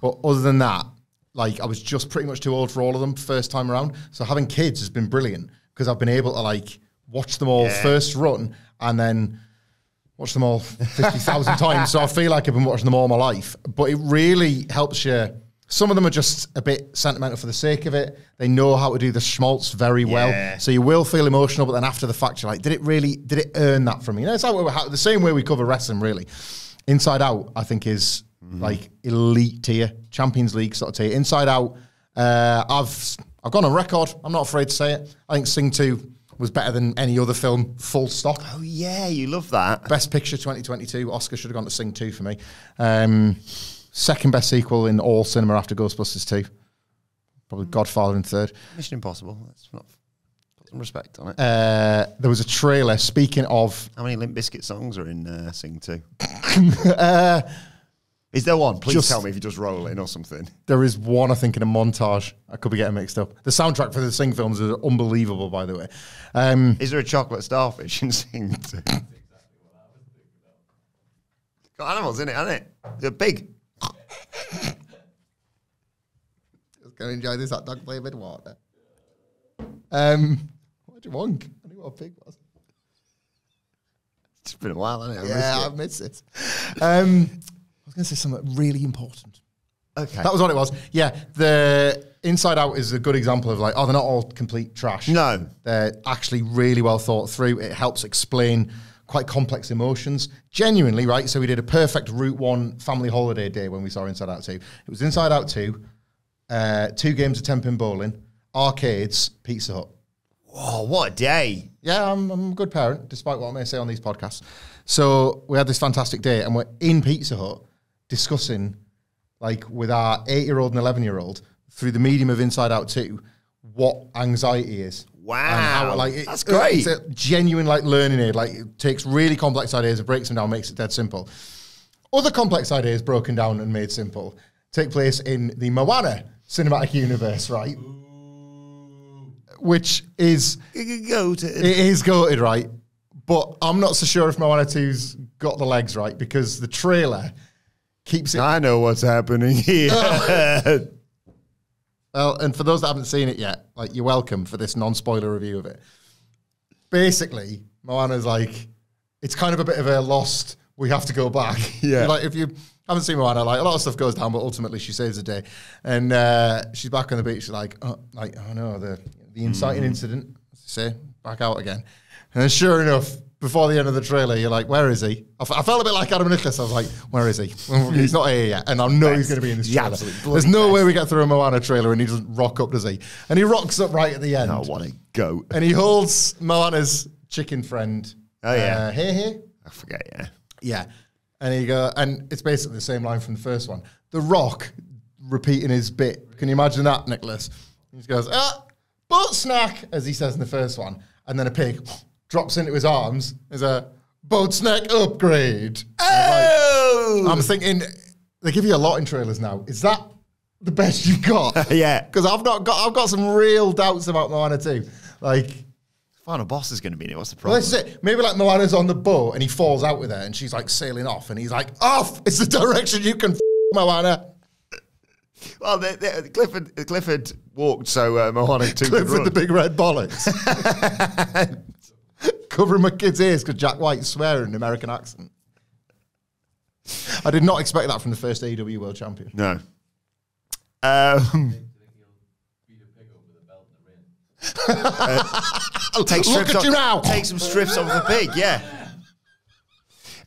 But other than that, like I was just pretty much too old for all of them first time around. So having kids has been brilliant because I've been able to like watch them all yeah. first run and then... watched them all fifty thousand times, so I feel like I've been watching them all my life. But it really helps you. Some of them are just a bit sentimental for the sake of it. They know how to do the schmaltz very yeah. well. So you will feel emotional, but then after the fact, you're like, did it really, did it earn that from me? You know, it's like how, the same way we cover wrestling, really. Inside Out, I think, is mm. like elite tier, Champions League sort of tier. Inside Out, uh, I've I've gone on record. I'm not afraid to say it. I think Sing two was better than any other film, full stop. Oh, yeah, you love that. Best Picture twenty twenty-two. Oscar should have gone to Sing two for me. Um... Second best sequel in all cinema after Ghostbusters two. Probably Godfather in third. Mission Impossible. Let's not put some respect on it. Uh, there was a trailer, speaking of... How many Limp Bizkit songs are in uh, Sing two? uh, is there one? Please just, tell me if you just roll in or something. There is one, I think, in a montage. I could be getting mixed up. The soundtrack for the Sing films is unbelievable, by the way. Um, is there a chocolate starfish in Sing two? Got animals in it, hasn't it? They're big. Just gonna enjoy this hot dog play a bit of water. Um, what do you want? I knew what a pig was. It's been a while, hasn't it? I yeah, I've missed it. Um, I was gonna say something really important. Okay, that was what it was. Yeah, the Inside Out is a good example of like, oh, they're not all complete trash. No, they're actually really well thought through. It helps explain quite complex emotions. Genuinely, right? So we did a perfect Route one family holiday day when we saw Inside Out two. It was Inside Out two, uh, two games of ten-pin bowling, arcades, Pizza Hut. Whoa, what a day. Yeah, I'm, I'm a good parent, despite what I may say on these podcasts. So we had this fantastic day, and we're in Pizza Hut discussing, like, with our eight-year-old and eleven-year-old, through the medium of Inside Out two, what anxiety is. Wow, how, like, it, that's great. It's a genuine like learning aid. Like it takes really complex ideas and breaks them down, makes it dead simple. Other complex ideas broken down and made simple take place in the Moana cinematic universe, right? Ooh. Which is goated. It is goated, right? But I'm not so sure if Moana two's got the legs right, because the trailer keeps it. I know what's happening here. Well, and for those that haven't seen it yet, like, you're welcome for this non-spoiler review of it. Basically, Moana's like, it's kind of a bit of a lost, we have to go back. Yeah. Like, if you haven't seen Moana, like, a lot of stuff goes down, but ultimately she saves the day. And uh, she's back on the beach, she's like, oh, like, oh no, the, the inciting mm. incident, as you say, back out again. And then sure enough, before the end of the trailer, you're like, where is he? I, f I felt a bit like Adam Nicholas. I was like, where is he? He's not here yet. And I know best. He's going to be in this trailer. Yeah, there's no best. way we get through a Moana trailer and he doesn't rock up, does he? And he rocks up right at the end. Oh, what a goat. And he holds Moana's chicken friend. Oh, yeah. Uh, hey, hey. I forget, yeah. Yeah. And he go, and it's basically the same line from the first one. The Rock repeating his bit. Can you imagine that, Nicholas? He just goes, ah, butt snack, as he says in the first one. And then a pig drops into his arms as a boat snack upgrade. Oh! Like, I'm thinking, they give you a lot in trailers now. Is that the best you've got? Yeah. Because I've not got, I've got some real doubts about Moana two. Like, final boss is going to be in it. What's the problem? Well, that's it. Maybe like Moana's on the boat and he falls out with her and she's like sailing off and he's like, off! It's the direction you can f Moana. Well, they, they, Clifford, Clifford walked so uh, Moana two Clifford could run. The big red bollocks. Covering my kids' ears because Jack White's swearing in American accent. I did not expect that from the first A E W World Champion. No. Um, uh, take strips Look at you now! Take some strips off the pig, yeah.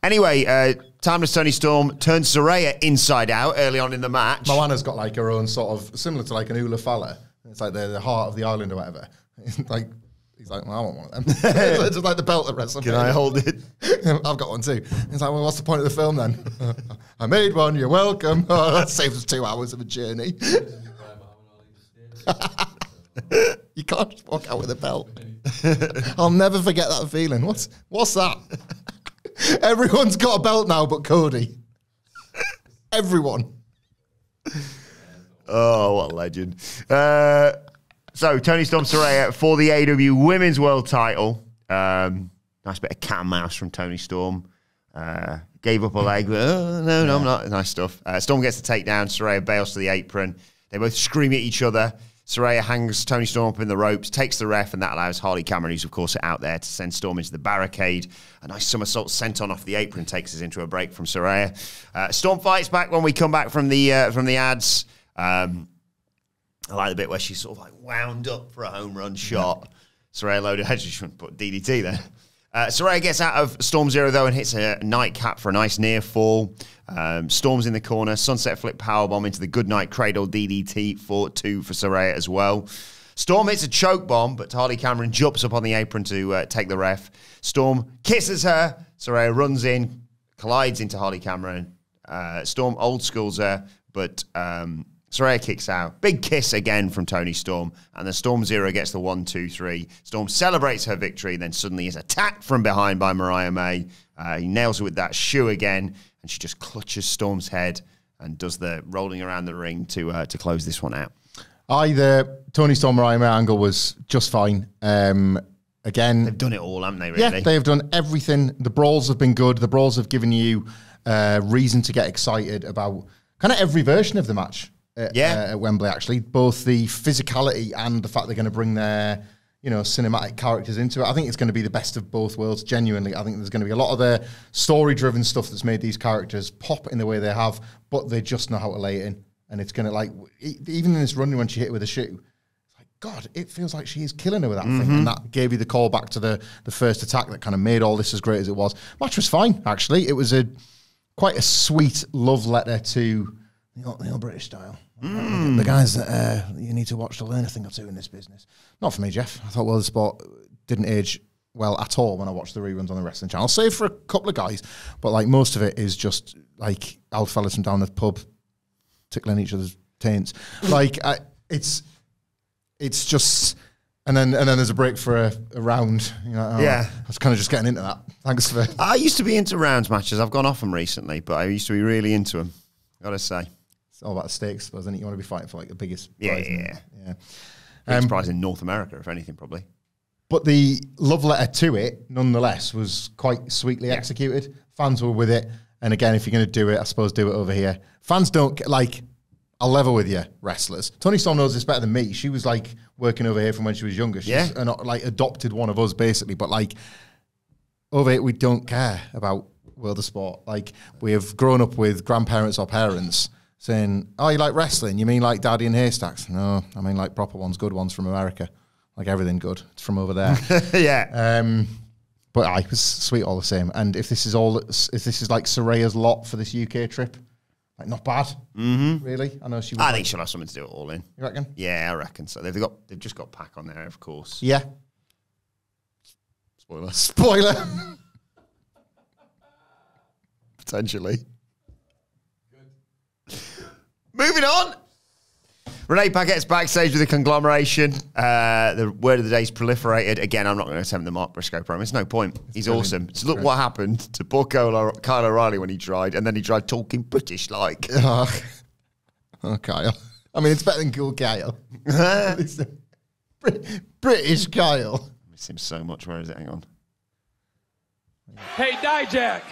Anyway, uh, timeless Tony Storm turned Saraya inside out early on in the match. Moana's got like her own sort of, similar to like an Ula Fala. It's like the, the heart of the island or whatever. It's like... He's like, well, I want one of them. It's just like the belt at WrestleMania. Can I hold it? I've got one too. He's like, well, what's the point of the film then? I made one, you're welcome. Oh, that saves us two hours of a journey. You can't just walk out with a belt. I'll never forget that feeling. What's, what's that? Everyone's got a belt now but Cody. Everyone. Oh, what a legend. Uh... So, Tony Storm Saraya for the A E W Women's World title. Um, nice bit of cat and mouse from Tony Storm. Uh, gave up a leg. Oh, no, no, I'm not. Nice stuff. Uh, Storm gets the takedown. Saraya bails to the apron. They both scream at each other. Saraya hangs Tony Storm up in the ropes, takes the ref, and that allows Harley Cameron, who's of course out there, to send Storm into the barricade. A nice somersault sent on off the apron takes us into a break from Saraya. Uh, Storm fights back when we come back from the uh, from the ads. Um, I like the bit where she's sort of like wound up for a home run shot. Saraya loaded her. She shouldn't put D D T there. Uh, Saraya gets out of Storm Zero, though, and hits a nightcap for a nice near fall. Um, Storm's in the corner. Sunset flip powerbomb into the goodnight cradle D D T for two for Saraya as well. Storm hits a choke bomb, but Harley Cameron jumps up on the apron to uh, take the ref. Storm kisses her. Saraya runs in, collides into Harley Cameron. Uh, Storm old schools her, but um, Saraya kicks out. Big kiss again from Tony Storm, and the Storm Zero gets the one, two, three. Storm celebrates her victory, then suddenly is attacked from behind by Mariah May. Uh, he nails her with that shoe again, and she just clutches Storm's head and does the rolling around the ring to uh, to close this one out. Either Tony Storm Mariah May angle was just fine. Um, again, they've done it all, haven't they? Really? Yeah, they have done everything. The brawls have been good. The brawls have given you uh, reason to get excited about kind of every version of the match. At, yeah. uh, at Wembley, actually, both the physicality and the fact they're going to bring their, you know, cinematic characters into it. I think it's going to be the best of both worlds, genuinely. I think there's going to be a lot of the story-driven stuff that's made these characters pop in the way they have, but they just know how to lay it in. And it's going to, like, even in this run when she hit with a shoe, it's like, God, it feels like she is killing her with that mm-hmm. thing. And that gave you the call back to the, the first attack that kind of made all this as great as it was. Match was fine, actually. It was a quite a sweet love letter to... The old, the old British style. Mm. The guys that uh, you need to watch to learn a thing or two in this business. Not for me, Jeff. I thought, well, the sport didn't age well at all when I watched the reruns on the wrestling channel, save for a couple of guys. But, like, most of it is just, like, old fellas from down the pub tickling each other's taints. Like, I, it's it's just... And then and then there's a break for a, a round. You know, oh, yeah. I was kind of just getting into that. Thanks for... I used to be into rounds matches. I've gone off them recently, but I used to be really into them, got to say. All about the stakes, wasn't it? You want to be fighting for like the biggest yeah, prize. Yeah, yeah. yeah. Biggest um, prize in North America, if anything, probably. But the love letter to it, nonetheless, was quite sweetly yeah. executed. Fans were with it. And again, if you're going to do it, I suppose do it over here. Fans don't get, like, I'll level with you, wrestlers. Tony Storm knows this better than me. She was, like, working over here from when she was younger. She's, yeah. an, like, adopted one of us, basically. But, like, over here, we don't care about world of sport. Like, we have grown up with grandparents or parents saying, oh, you like wrestling? You mean like Daddy and Haystacks? No, I mean like proper ones, good ones from America. Like everything good. It's from over there. yeah. Um, but I was sweet all the same. And if this is all, if this is like Saraya's lot for this U K trip, like not bad, mm-hmm. really. I know she. I like, think she'll have something to do it all in. You reckon? Yeah, I reckon so. They've got, they've just got Pac on there, of course. Yeah. Spoiler. Spoiler. Potentially. Moving on. Renee Paquette's backstage with the conglomeration. Uh, the word of the day's proliferated. Again, I'm not going to attempt the Mark Briscoe promo. It's no point. It's He's brilliant. awesome. It's look great. What happened to poor Kyle O'Reilly when he tried, and then he tried talking British-like. Oh. oh, Kyle. I mean, it's better than cool Kyle. it's British Kyle. I miss him so much. Where is it? Hang on. Hey, Dijak.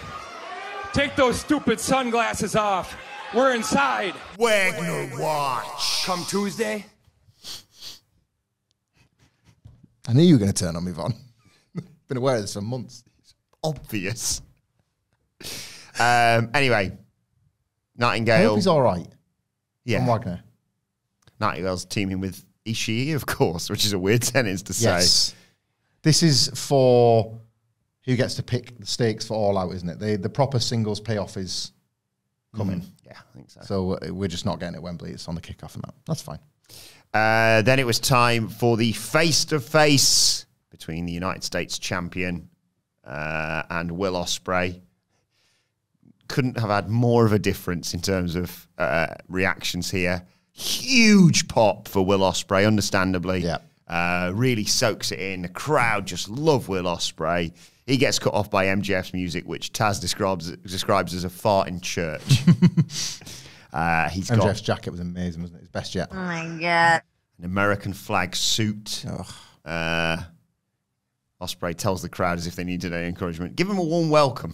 Take those stupid sunglasses off. We're inside. Wagner Watch. Come Tuesday. I knew you were going to turn on me, Von. Been aware of this for months. It's obvious. Um, anyway, Nightingale. I hope he's all right. Yeah. From Wagner. Nightingale's teaming with Ishii, of course, which is a weird sentence to yes. say. This is for who gets to pick the stakes for All Out, isn't it? They, the proper singles payoff is... coming. Mm, yeah, I think so. So uh, we're just not getting it at Wembley. It's on the kickoff and that. That's fine. Uh, then it was time for the face-to-face between the United States champion uh, and Will Ospreay. Couldn't have had more of a difference in terms of uh, reactions here. Huge pop for Will Ospreay, understandably. Yeah. Uh, really soaks it in. The crowd just love Will Ospreay. He gets cut off by M J F's music, which Taz describes describes as a fart in church. uh, he's got M J F's jacket was amazing, wasn't it? His best jacket. Oh my god! An American flag suit. Oh. Uh, Ospreay tells the crowd as if they needed any encouragement, "Give him a warm welcome."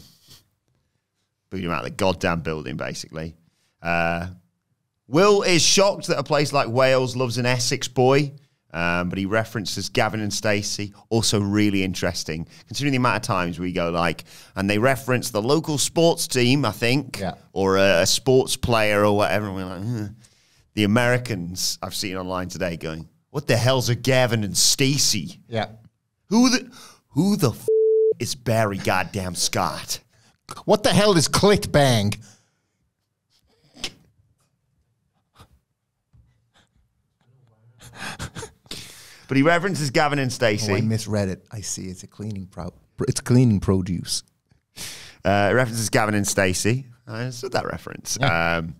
Boot him out of the goddamn building, basically. Uh, Will is shocked that a place like Wales loves an Essex boy, um, but he references Gavin and Stacey. Also really interesting, considering the amount of times we go like, and they reference the local sports team, I think, yeah. or a, a sports player or whatever. And we're like, hmm. The Americans I've seen online today going, what the hell's a Gavin and Stacey? Yeah. Who the, who the f is Barry goddamn Scott? What the hell is clit bang? But he references Gavin and Stacey. Oh, I misread it. I see. It's a cleaning pro. It's cleaning produce. Uh, it references Gavin and Stacey. I said that reference. Yeah. Um,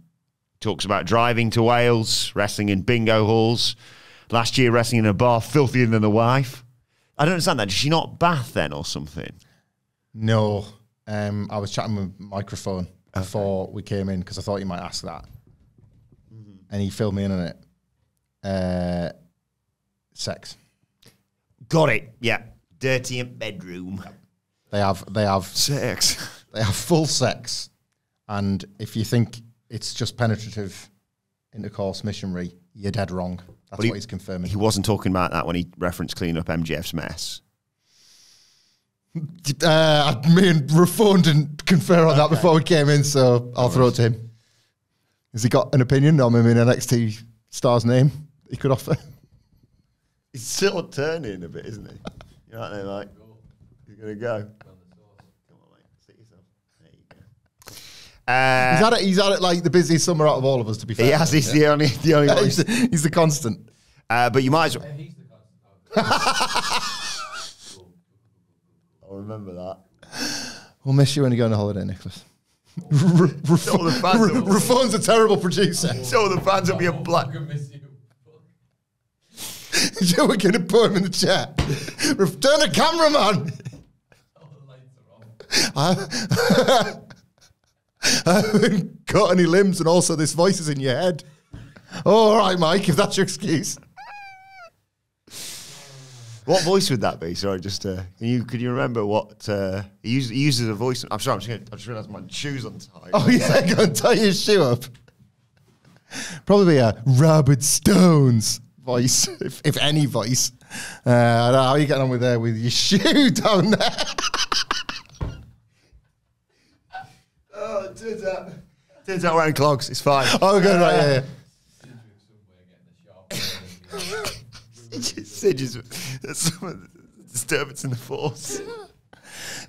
talks about driving to Wales, wrestling in bingo halls. Last year, wrestling in a bar filthier than the wife. I don't understand that. Did she not bath then or something? No. Um, I was chatting with microphone okay. before we came in because I thought you might ask that. Mm-hmm. And he filled me in on it. Uh, sex. Got it. Yeah. Dirty in bedroom. They have they have sex. They have full sex. And if you think it's just penetrative intercourse missionary, you're dead wrong. That's he, what he's confirming. He wasn't talking about that when he referenced cleaning up M J F's mess. Uh, me and Raffon didn't confer on okay. that before we came in, so I'll throw it to him. Has he got an opinion on him in N X T star's name he could offer? He's still turning a bit, isn't he? You're right there, like, you're going to go. Come on, mate. Sit yourself. There you go. Uh, he's, had it, he's had it like the busiest summer out of all of us, to be fair. He has. He's yeah. the only, the only one. He's the, he's the constant. Uh, but you might as well. He's the constant. I'll remember that. We'll miss you when you go on a holiday, Nicholas. Rafon's a terrible producer. So the fans will be a black. We're going to put him in the chat. Turn the camera on. I, I haven't got any limbs, and also this voice is in your head. Oh, all right, Mike, if that's your excuse. What voice would that be? Sorry, just uh, can you could you remember what uh, he, uses, he uses a voice? I'm sorry, I'm just gonna, I just realised my shoes on tight. Oh yeah, go and tie your shoe up. Probably a Robert Stone's voice, if, if any voice. Uh, I don't know how you getting on with there with your shoe down there. Oh, it turns out, turns out wearing clogs. It's fine. Oh, good, uh, right, yeah. yeah. That's some disturbance in the force.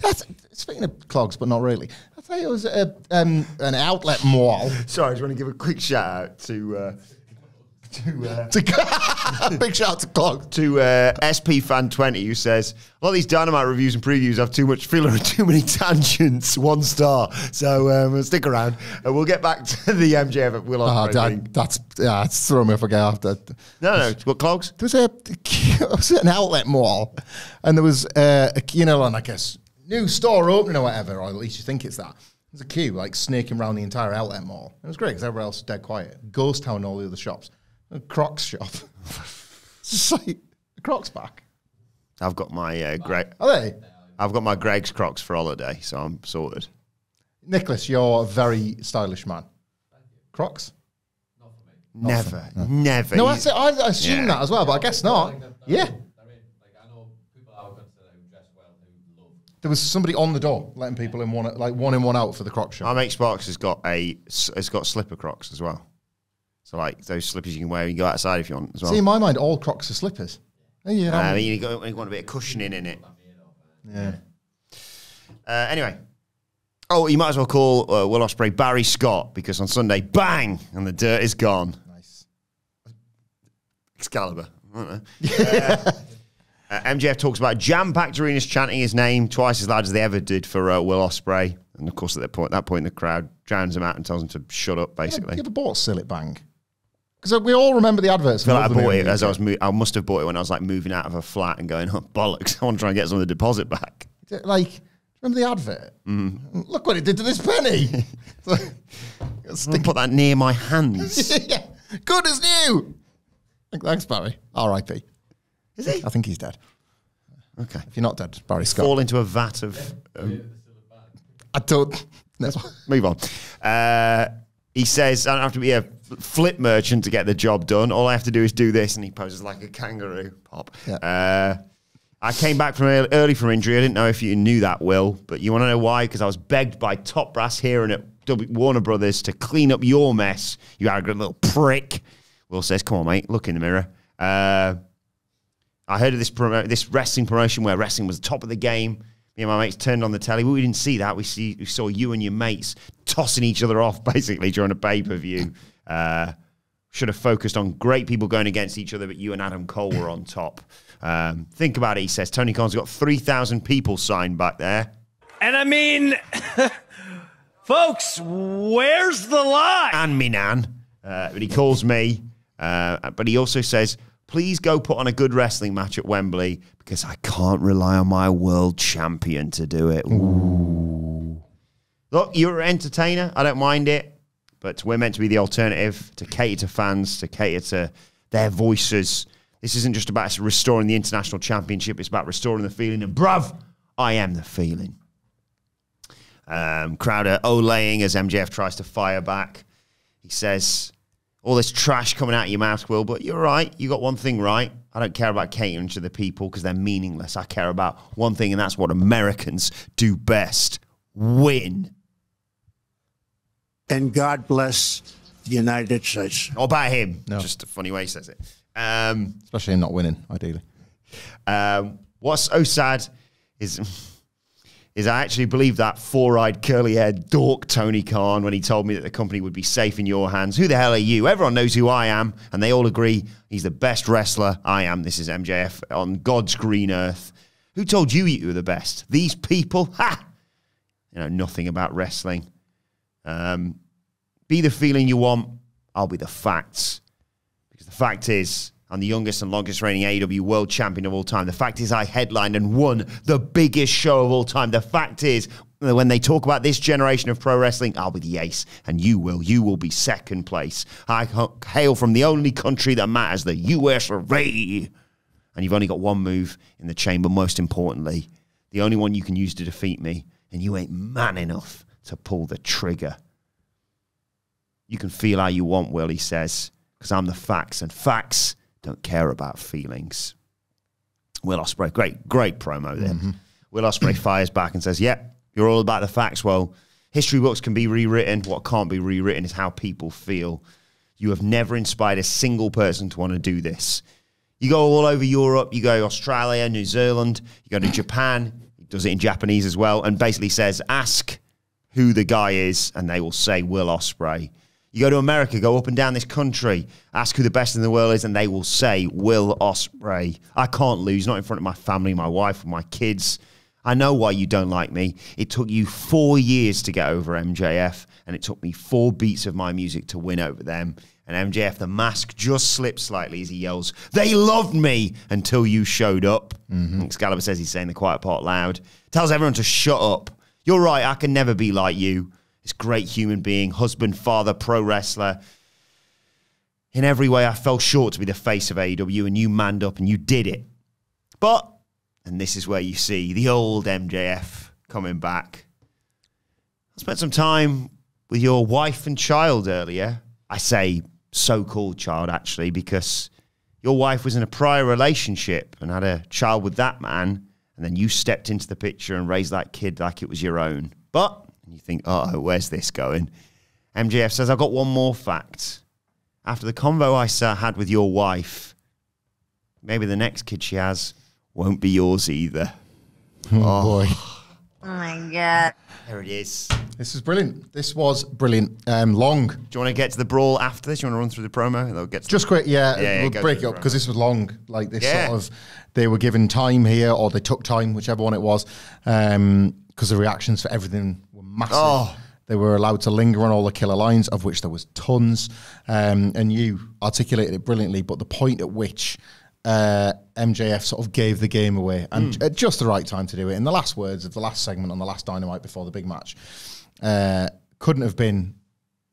That's, speaking of clogs, but not really. I thought it was a, um, an outlet mall. Sorry, I just want to give a quick shout out to uh, to, uh, to big shout out to clogs to uh, S P Fan twenty, who says a lot of these Dynamite reviews and previews have too much filler and too many tangents. One star, so um, we'll stick around. Uh, we'll get back to the M J F. Will oh, that, that's yeah, that's throwing me off again after. No, no, what clogs? There was a there was an outlet mall, and there was uh, a you know, like a new store opening or whatever, or at least you think it's that. There's a queue like snaking around the entire outlet mall. It was great because everywhere else was dead quiet. Ghost town, all the other shops. A Crocs shop. It's just like a Crocs back. I've got my uh, Greg. Are they? I've got my Greg's Crocs for holiday, so I'm sorted. Nicholas, you're a very stylish man. Crocs? Not for me. Not never, for me. No. never. No, I, say, I assume yeah. that as well, but I guess not. Like that, that yeah. Was, I mean, like I know people are going to say who dress well who love. There was somebody on the door letting people in one, like one in one out for the Crocs shop. I make Sparks has got a, it's got slipper Crocs as well. So, like, those slippers you can wear when you go outside if you want as well. See, in my mind, all Crocs are slippers. Yeah. I mean, you want a bit of cushioning in it. Yeah. Uh, anyway. Oh, you might as well call uh, Will Ospreay Barry Scott, because on Sunday, bang, and the dirt is gone. Nice. Excalibur. I don't know. uh, uh, M J F talks about jam-packed arenas chanting his name twice as loud as they ever did for uh, Will Ospreay. And, of course, at that point, that point, the crowd drowns him out and tells him to shut up, basically. You ever bought Sillet Bang? Because we all remember the adverts. I, like I bought it as I was. I must have bought it when I was like moving out of a flat and going, oh, bollocks! I want to try and get some of the deposit back. Like, remember the advert? Mm. Look what it did to this penny. Stick put that near my hands. Yeah. Good as new. Thanks, Barry. R I P Is he? I think he's dead. Okay. If you're not dead, Barry Scott. Fall into a vat of. Um, I don't. No. Move on. Uh, He says, I don't have to be a flip merchant to get the job done. All I have to do is do this. And he poses like a kangaroo pop. Yeah. Uh, I came back from early, early from injury. I didn't know if you knew that, Will, but you want to know why? Because I was begged by top brass here and at W Warner Brothers to clean up your mess. You are a good little prick. Will says, come on, mate, look in the mirror. Uh, I heard of this promo this wrestling promotion where wrestling was the top of the game. Me and my mates turned on the telly. We didn't see that. We, see, we saw you and your mates tossing each other off, basically, during a pay-per-view. Uh, should have focused on great people going against each other, but you and Adam Cole were on top. Um, think about it, he says. Tony Khan's got three thousand people signed back there. And I mean, folks, where's the line? And me nan. Uh, but he calls me. Uh, but he also says, please go put on a good wrestling match at Wembley because I can't rely on my world champion to do it. Ooh. Look, you're an entertainer. I don't mind it. But we're meant to be the alternative, to cater to fans, to cater to their voices. This isn't just about restoring the international championship. It's about restoring the feeling. And bruv, I am the feeling. Um, Crowder olaying as M J F tries to fire back. He says, all this trash coming out of your mouth, Will, but you're right. You got one thing right. I don't care about catering to the people because they're meaningless. I care about one thing, and that's what Americans do best. Win. And God bless the United States. Not about him. No. Just a funny way he says it. Um, Especially him not winning, ideally. Um, what's so sad is... is I actually believe that four-eyed, curly-haired dork Tony Khan when he told me that the company would be safe in your hands. Who the hell are you? Everyone knows who I am, and they all agree he's the best wrestler I am. This is M J F on God's green earth. Who told you you were the best? These people? Ha! You know, nothing about wrestling. Um, be the feeling you want. I'll be the facts. Because the fact is... I'm the youngest and longest reigning A E W world champion of all time. The fact is I headlined and won the biggest show of all time. The fact is when they talk about this generation of pro wrestling, I'll be the ace and you will. You will be second place. I hail from the only country that matters, the U S A. And you've only got one move in the chamber, most importantly. The only one you can use to defeat me. And you ain't man enough to pull the trigger. You can feel how you want, Will, he says, because I'm the facts and facts... don't care about feelings. Will Ospreay, great, great promo there. Mm-hmm. Will Ospreay fires back and says, yep, yeah, you're all about the facts. Well, history books can be rewritten. What can't be rewritten is how people feel. You have never inspired a single person to want to do this. You go all over Europe, you go Australia, New Zealand, you go to Japan, he does it in Japanese as well, and basically says, ask who the guy is, and they will say Will Ospreay. You go to America, go up and down this country, ask who the best in the world is, and they will say, Will Ospreay. I can't lose, not in front of my family, my wife, my kids. I know why you don't like me. It took you four years to get over M J F, and it took me four beats of my music to win over them. And M J F, the mask, just slips slightly as he yells, they loved me until you showed up. Mm-hmm. Excalibur says he's saying the quiet part loud. Tells everyone to shut up. You're right, I can never be like you. This great human being, husband, father, pro wrestler. In every way, I fell short to be the face of A E W, and you manned up and you did it. But, and this is where you see the old M J F coming back. I spent some time with your wife and child earlier. I say so-called child, actually, because your wife was in a prior relationship and had a child with that man, and then you stepped into the picture and raised that kid like it was your own. But... and you think, uh-oh, where's this going? M J F says, I've got one more fact. After the convo I had with your wife, maybe the next kid she has won't be yours either. Oh, oh boy. Oh, my God. There it is. This is brilliant. This was brilliant. Um, long. Do you want to get to the brawl after this? Do you want to run through the promo? They'll get to Just quick, yeah. yeah we'll yeah, break it up because this was long. Like this yeah. sort of, they were given time here or they took time, whichever one it was, because um, the reactions for everything were massive. Oh. They were allowed to linger on all the killer lines, of which there was tons. Um, and you articulated it brilliantly, but the point at which uh, M J F sort of gave the game away, and mm. at just the right time to do it, in the last words of the last segment on the last Dynamite before the big match, uh, couldn't have been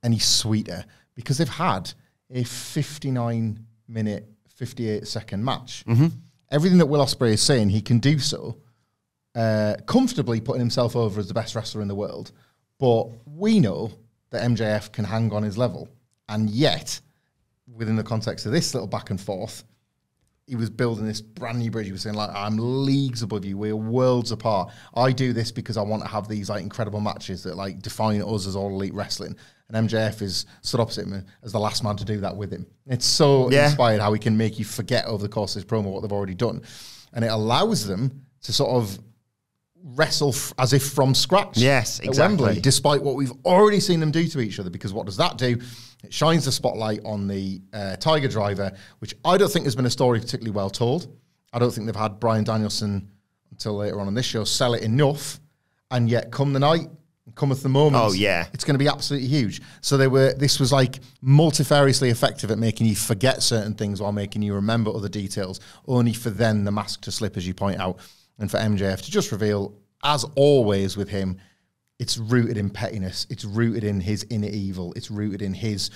any sweeter, because they've had a fifty-nine minute, fifty-eight second match. Mm-hmm. Everything that Will Ospreay is saying, he can do so, uh, comfortably putting himself over as the best wrestler in the world. But we know that M J F can hang on his level. And yet, within the context of this little back and forth, he was building this brand new bridge. He was saying, like, I'm leagues above you. We're worlds apart. I do this because I want to have these, like, incredible matches that, like, define us as All Elite Wrestling. And M J F is stood opposite him as the last man to do that with him. It's so yeah. inspired how he can make you forget over the course of his promo what they've already done. And it allows them to sort of wrestle f as if from scratch. Yes, exactly. At Wembley, despite what we've already seen them do to each other. Because what does that do? It shines the spotlight on the uh, Tiger Driver, which I don't think has been a story particularly well told. I don't think they've had Brian Danielson, until later on in this show, sell it enough. And yet, come the night, cometh the moment. Oh yeah, it's going to be absolutely huge. So they were. This was like multifariously effective at making you forget certain things while making you remember other details. Only for then the mask to slip, as you point out, and for M J F to just reveal, as always with him, it's rooted in pettiness. It's rooted in his inner evil. It's rooted in his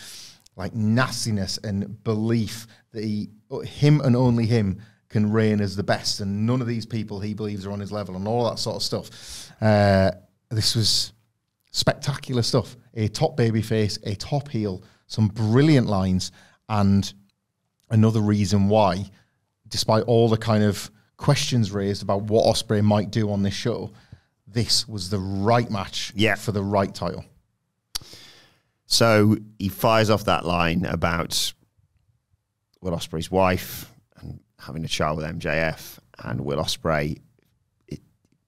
like nastiness and belief that he, him and only him, can reign as the best, and none of these people he believes are on his level, and all that sort of stuff. Uh, this was spectacular stuff. A top baby face, a top heel, some brilliant lines, and another reason why, despite all the kind of questions raised about what Ospreay might do on this show, this was the right match yeah. for the right title. So he fires off that line about Will Ospreay's wife and having a child with M J F, and Will Ospreay it,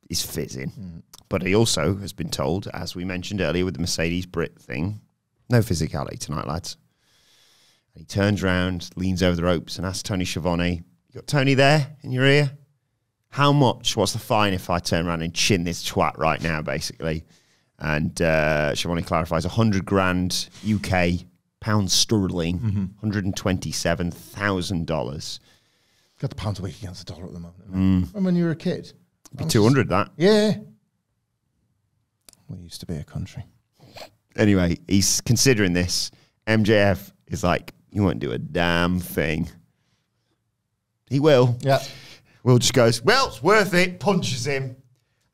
is fizzing. Mm. But he also has been told, as we mentioned earlier with the Mercedes Brit thing, no physicality tonight, lads. And he turns around, leans over the ropes, and asks Tony Schiavone, you got Tony there in your ear? How much? What's the fine if I turn around and chin this twat right now, basically? And uh, Schiavone clarifies, one hundred grand U K pound sterling, mm-hmm. one hundred twenty-seven thousand dollars. Got the pound a week against the dollar at the moment. Mm. And when you were a kid? It'd be two hundred, that. Yeah. We used to be a country. Anyway, he's considering this. M J F is like, you won't do a damn thing. He will. Yeah. Will just goes, well, it's worth it, punches him.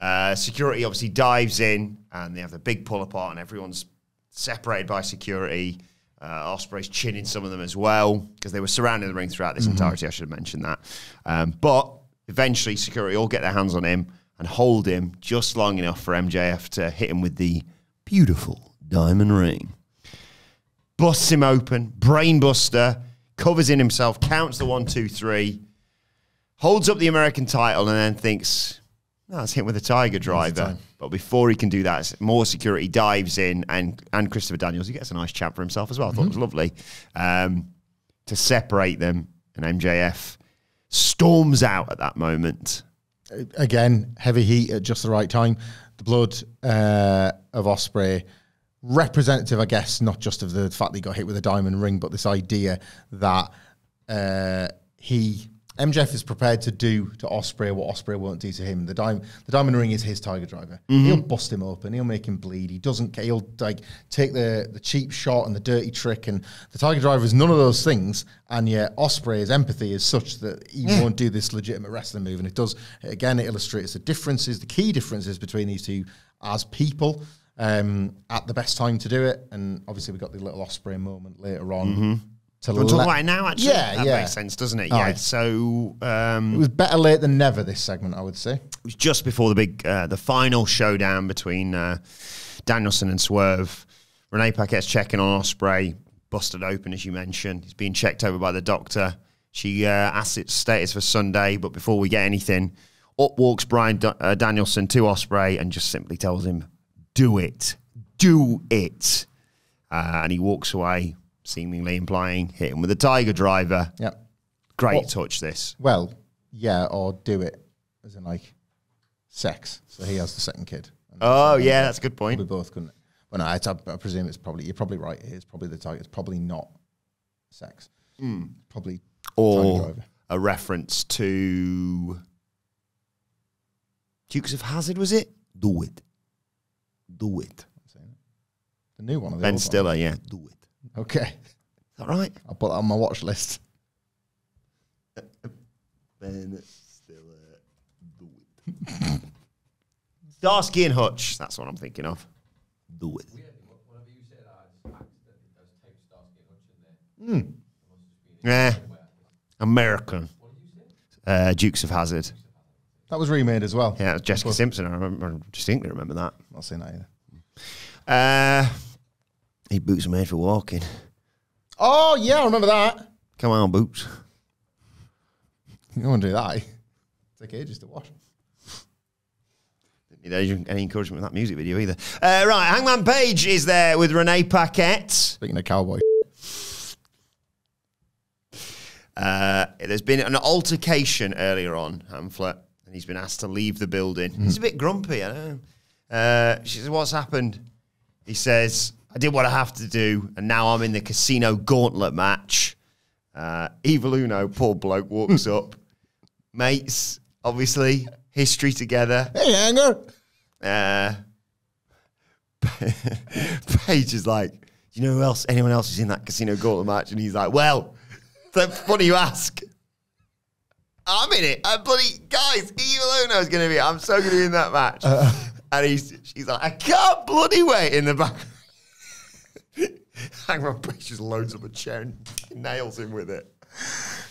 Uh, security obviously dives in, and they have the big pull apart, and everyone's separated by security. Uh, Ospreay's chinning some of them as well, because they were surrounding the ring throughout this mm-hmm. entirety. I should have mentioned that. Um, but eventually, security all get their hands on him and hold him just long enough for M J F to hit him with the beautiful diamond ring. Busts him open, brain buster, covers in himself, counts the one, two, three, holds up the American title, and then thinks, no, it's hit with a Tiger Driver. But before he can do that, more security dives in, and, and Christopher Daniels, he gets a nice chap for himself as well. I thought mm-hmm. it was lovely. Um, to separate them, and M J F storms out at that moment. Again, heavy heat at just the right time. The blood uh, of Ospreay, representative, I guess, not just of the fact that he got hit with a diamond ring, but this idea that uh, he, M J F is prepared to do to Ospreay what Ospreay won't do to him. The, di the diamond ring is his Tiger Driver. Mm-hmm. He'll bust him open. He'll make him bleed. He doesn't. He'll like take the the cheap shot and the dirty trick. And the Tiger Driver is none of those things. And yet Ospreay's empathy is such that he yeah. won't do this legitimate wrestling move. And it does again. It illustrates the differences, the key differences between these two as people um, at the best time to do it. And obviously we got the little Ospreay moment later on. Mm-hmm. We're talking about it now, actually. Yeah, that yeah. makes sense, doesn't it? All yeah. Right. So um, it was better late than never. This segment, I would say, it was just before the big, uh, the final showdown between uh, Danielson and Swerve. Renee Paquette's checking on Ospreay, busted open as you mentioned. He's being checked over by the doctor. She uh, asks its status for Sunday, but before we get anything, up walks Brian D uh, Danielson to Ospreay and just simply tells him, "Do it, do it," uh, and he walks away, seemingly implying hit him with a Tiger Driver. Yep. Great well, touch, this. Well, yeah, or do it, as in, like, sex. So he has the second kid. Oh, yeah, that's a good point. We both couldn't. Well, no, I, I presume it's probably, you're probably right. It is probably the Tiger. It's probably not sex. Mm. Probably Or Tiger Driver. A reference to Dukes of Hazzard, was it? Do it. Do it. The new one. Or the Ben Stiller, one? Yeah. Do it. Okay. Is that right? I'll put that on my watch list. Ben Stiller, do it. Starsky and Hutch. That's what I'm thinking of. Do it. Whenever you say that, Hmm. Yeah. American. Uh, Dukes of Hazzard. That was remade as well. Yeah, it was Jessica well. Simpson. I remember. I distinctly remember that. I've seen that either. Uh, he boots are made for walking. Oh yeah, I remember that. Come on, boots. You don't want to do that. Eh? Take ages to wash. Didn't need any encouragement with that music video either. Uh, right, Hangman Page is there with Renee Paquette. Speaking of cowboy. Uh, there's been an altercation earlier on, Hamflet, and he's been asked to leave the building. Mm. He's a bit grumpy, I know. Uh, she says, what's happened? He says, I did what I have to do, and now I'm in the casino gauntlet match. Uh, Evil Uno, poor bloke, walks up. Mates, obviously, history together. Hey, Hanger! Uh, Paige is like, do you know who else, anyone else who's in that casino gauntlet match? And he's like, well... That's funny you ask. I'm in it. I'm bloody guys. Evil Uno's gonna be. I'm so gonna be in that match. Uh, and he's, she's like, I can't bloody wait in the back. Hangman Page just loads up a chair and nails him with it.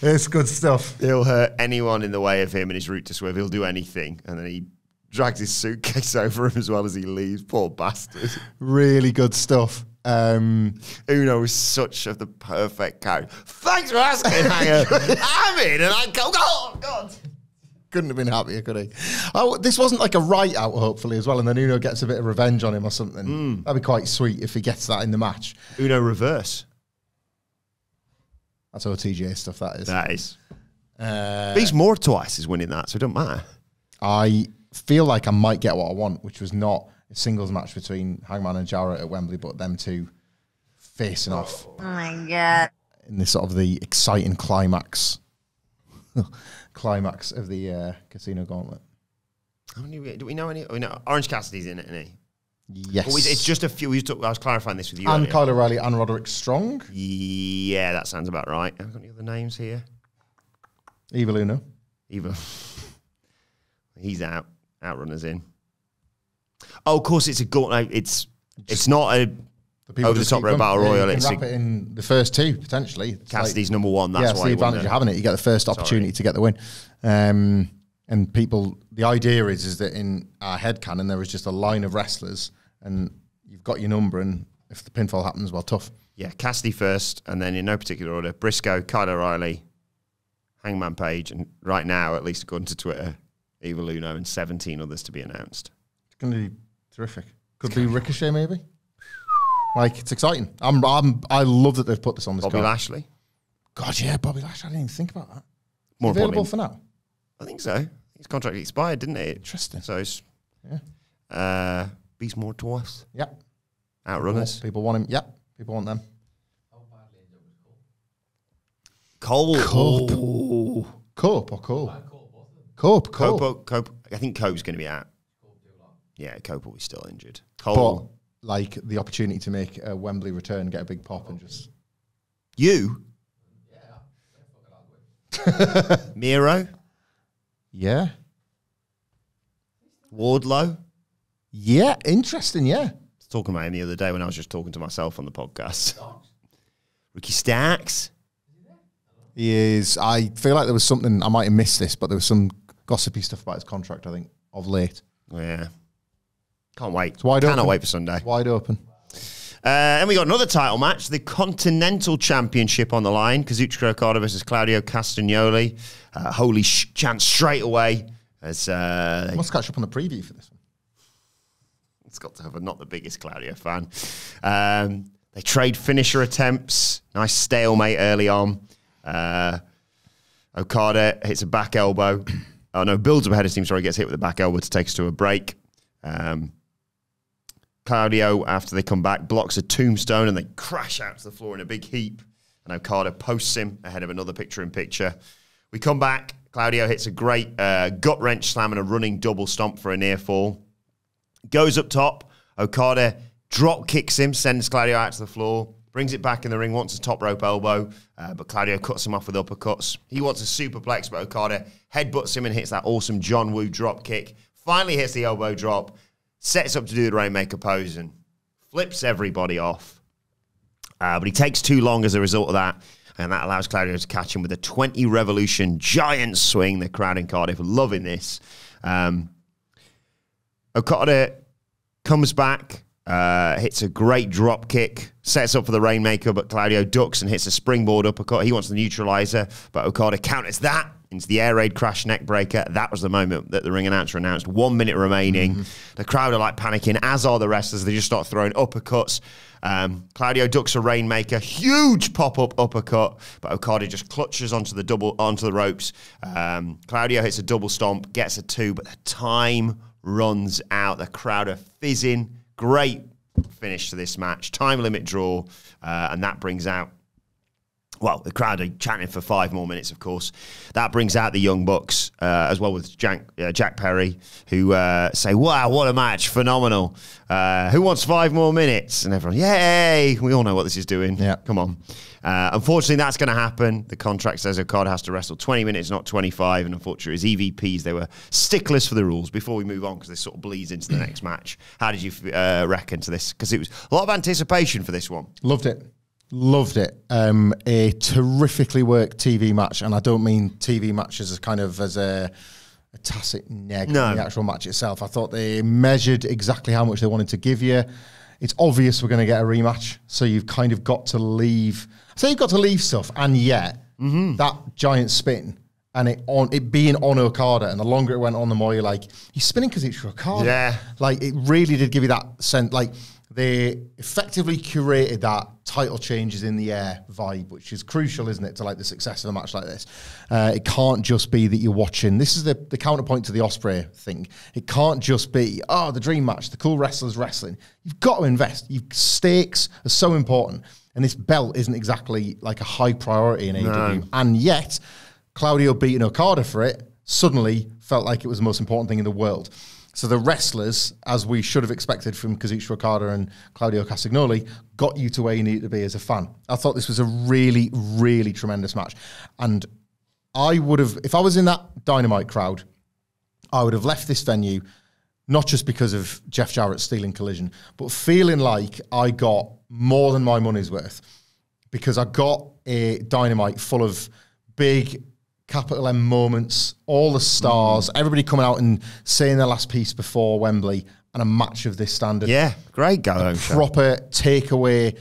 It's good stuff. He'll hurt anyone in the way of him and his route to Swerve. He'll do anything, and then he drags his suitcase over him as well as he leaves. Poor bastard. Really good stuff. Um, Uno is such of the perfect character. Thanks for asking, Hanger. I'm in, and I go, oh, God. Couldn't have been happier, could he? Oh, this wasn't like a write out, hopefully, as well, and then Uno gets a bit of revenge on him or something. Mm. That'd be quite sweet if he gets that in the match. Uno reverse. That's O T J stuff, that is. That is. Uh, He's more twice is winning that, so it doesn't matter. I feel like I might get what I want, which was not... singles match between Hangman and Jarrett at Wembley, but them two facing off. Oh my God. In this sort of the exciting climax, climax of the uh, casino gauntlet. How many, do we know any? Oh, no, Orange Cassidy's in it, isn't he? Yes. Oh, it's just a few. We talk, I was clarifying this with you. And Kyle O'Reilly and Roderick Strong. Yeah, that sounds about right. I've got any other names here. Evil Uno. Evil. He's out. Outrunners in. Oh, of course, it's a gauntlet. It's just it's not a the over the top rope battle royal. You can wrap it in the first two potentially. It's Cassidy's like, number one. That's yeah, why it's the advantage of having it. You get the first opportunity Sorry. to get the win. Um, and people, the idea is is that in our head canon there is just a line of wrestlers, and you've got your number. And if the pinfall happens, well, tough. Yeah, Cassidy first, and then in no particular order: Briscoe, Kyle O'Reilly, Hangman Page, and right now, at least according to Twitter, Evil Uno and seventeen others to be announced. It's going to be terrific. Could be Ricochet, maybe. Like, it's exciting. I'm, I'm, I love that they've put this on this Bobby card. Lashley. God, yeah, Bobby Lashley. I didn't even think about that. More available for now? I think so. His contract expired, didn't it? Interesting. So it's... Yeah. Uh, Beast more to us. Yep. Outrunners. People want him. Yep. People want them. Cole. Cope. Cope. Cope or Cole? Cope. Cope. Cope. I think Cope's going to be out. Yeah, Cope was still injured. Cole. But, like, the opportunity to make a Wembley return, get a big pop and just... You? Yeah. Miro? Yeah. Wardlow? Yeah, interesting, yeah. I was talking about him the other day when I was just talking to myself on the podcast. Ricky Starks? He is. I feel like there was something, I might have missed this, but there was some gossipy stuff about his contract, I think, of late. Yeah. Can't wait. It's wide open. Cannot wait for Sunday. Wide open. Uh, and we got another title match, the Continental Championship on the line. Kazuchika Okada versus Claudio Castagnoli. Uh, holy sh chance straight away. As, uh, must catch up on the preview for this one. It's got to have a not the biggest Claudio fan. Um, they trade finisher attempts. Nice stalemate early on. Uh, Okada hits a back elbow. Oh, no, builds up ahead of steam. Sorry, gets hit with a back elbow to take us to a break. Um, Claudio, after they come back, blocks a tombstone and they crash out to the floor in a big heap. And Okada posts him ahead of another picture-in-picture. We come back. Claudio hits a great uh, gut-wrench slam and a running double stomp for a near fall. Goes up top. Okada drop kicks him, sends Claudio out to the floor, brings it back in the ring, wants a top rope elbow, uh, but Claudio cuts him off with uppercuts. He wants a superplex, but Okada headbutts him and hits that awesome John Woo drop kick. Finally hits the elbow drop, sets up to do the Rainmaker pose and flips everybody off. Uh, but he takes too long as a result of that, and that allows Claudio to catch him with a twenty revolution giant swing. The crowd in Cardiff loving this. Um, Okada comes back, uh, hits a great drop kick, sets up for the Rainmaker, but Claudio ducks and hits a springboard uppercut. He wants the neutralizer, but Okada counters that into the air raid crash neck breaker. That was the moment that the ring announcer announced one minute remaining. Mm-hmm. The crowd are like panicking, as are the wrestlers. They just start throwing uppercuts. Um, Claudio ducks a Rainmaker, huge pop-up uppercut, but Okada just clutches onto the double onto the ropes. Um, Claudio hits a double stomp, gets a two, but the time runs out. The crowd are fizzing. Great finish to this match. Time limit draw, uh, and that brings out, well, the crowd are chanting for five more minutes, of course. That brings out the Young Bucks, uh, as well with Jack, uh, Jack Perry, who uh, say, wow, what a match, phenomenal. Uh, who wants five more minutes? And everyone, yay, we all know what this is doing. Yeah. Come on. Uh, unfortunately, that's going to happen. The contract says Okada has to wrestle twenty minutes, not twenty-five. And unfortunately, as E V Ps, they were sticklers for the rules. Before we move on, because this sort of bleeds into the next match, how did you uh, reckon to this? Because it was a lot of anticipation for this one. Loved it. Loved it. Um, a terrifically worked T V match, and I don't mean T V match as a kind of as a, a tacit neg no. on the actual match itself. I thought they measured exactly how much they wanted to give you. It's obvious we're going to get a rematch, so you've kind of got to leave. So you've got to leave stuff, and yet mm-hmm. that giant spin and it on it being on Okada, and the longer it went on, the more you're like, he's spinning because it's Okada. Yeah, like it really did give you that sense, like. They effectively curated that title changes in the air vibe, which is crucial, isn't it, to like the success of a match like this. Uh, it can't just be that you're watching. This is the, the counterpoint to the Ospreay thing. It can't just be, oh, the dream match, the cool wrestlers wrestling. You've got to invest. You've, stakes are so important. And this belt isn't exactly like a high priority in A E W. No. And yet, Claudio beating Okada for it suddenly felt like it was the most important thing in the world. So the wrestlers, as we should have expected from Kazuchika Okada and Claudio Castagnoli, got you to where you needed to be as a fan. I thought this was a really, really tremendous match. And I would have, if I was in that Dynamite crowd, I would have left this venue, not just because of Jeff Jarrett stealing Collision, but feeling like I got more than my money's worth, because I got a Dynamite full of big capital M moments, all the stars, mm. everybody coming out and saying their last piece before Wembley, and a match of this standard. Yeah, great go-home show. Proper takeaway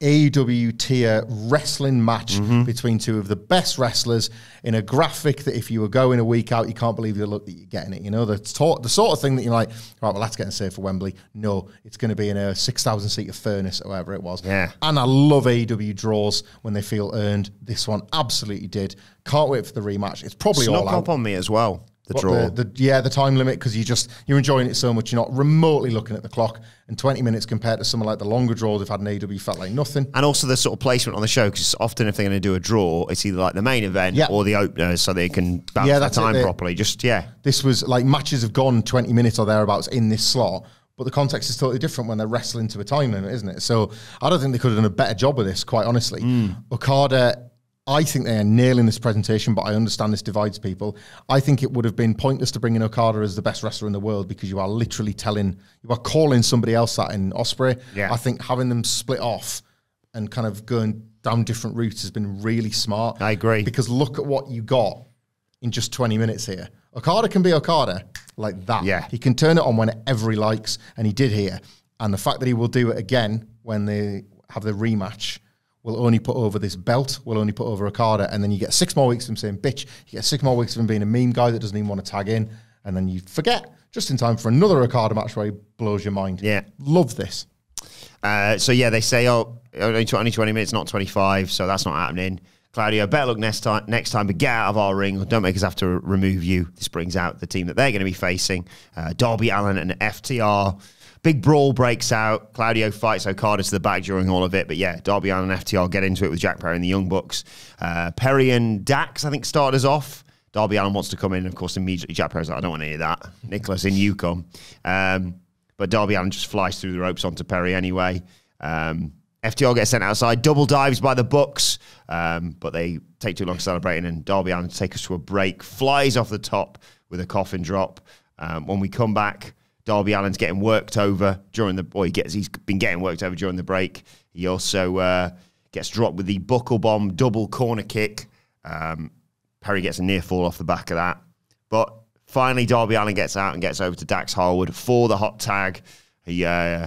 A E W tier wrestling match mm-hmm. between two of the best wrestlers in a graphic that if you were going a week out, you can't believe the look that you're getting it. You know, the, the sort of thing that you're like, right, well, that's getting saved for Wembley. No, it's going to be in a six thousand seater furnace or whatever it was. Yeah. And I love A E W draws when they feel earned. This one absolutely did. Can't wait for the rematch. It's probably Snuck all out. up on me as well. The what, draw. The, the, yeah, the time limit, because you just, you're enjoying it so much, you're not remotely looking at the clock, and twenty minutes compared to some of like the longer draws they've had in A E W felt like nothing. And also the sort of placement on the show, because often if they're going to do a draw, it's either like the main event yeah. or the opener, so they can balance yeah, their time they, properly. Just, yeah. This was like matches have gone twenty minutes or thereabouts in this slot, but the context is totally different when they're wrestling to a time limit, isn't it? So I don't think they could have done a better job of this, quite honestly. Mm. Okada, I think they are nailing this presentation, but I understand this divides people. I think it would have been pointless to bring in Okada as the best wrestler in the world, because you are literally telling, you are calling somebody else that in Ospreay. Yeah. I think having them split off and kind of going down different routes has been really smart. I agree. Because look at what you got in just twenty minutes here. Okada can be Okada like that. Yeah. He can turn it on whenever he likes, and he did here. And the fact that he will do it again when they have the rematch, we'll only put over this belt, we'll only put over Okada, and then you get six more weeks of him saying bitch, you get six more weeks of him being a mean guy that doesn't even want to tag in, and then you forget, just in time for another Okada match where he blows your mind. Yeah. Love this. Uh, so, yeah, they say, oh, only twenty minutes, not twenty-five, so that's not happening. Claudio, better luck next time, next time, but get out of our ring, or don't make us have to remove you. This brings out the team that they're going to be facing, uh, Darby Allin and F T R. Big brawl breaks out. Claudio fights Okada to the back during all of it. But yeah, Darby Allin and F T R get into it with Jack Perry and the Young Bucks. Uh, Perry and Dax, I think, start us off. Darby Allin wants to come in. Of course, immediately Jack Perry's like, I don't want to hear that. Nicholas, in you come. Um, but Darby Allin just flies through the ropes onto Perry anyway. Um, F T R gets sent outside. Double dives by the Bucks. Um, but they take too long celebrating. And Darby Allin takes us to a break. Flies off the top with a coffin drop. Um, when we come back, Darby Allin's getting worked over during the... Well, he gets, he's been getting worked over during the break. He also uh, gets dropped with the buckle bomb double corner kick. Um, Perry gets a near fall off the back of that. But finally, Darby Allin gets out and gets over to Dax Harwood for the hot tag. He uh,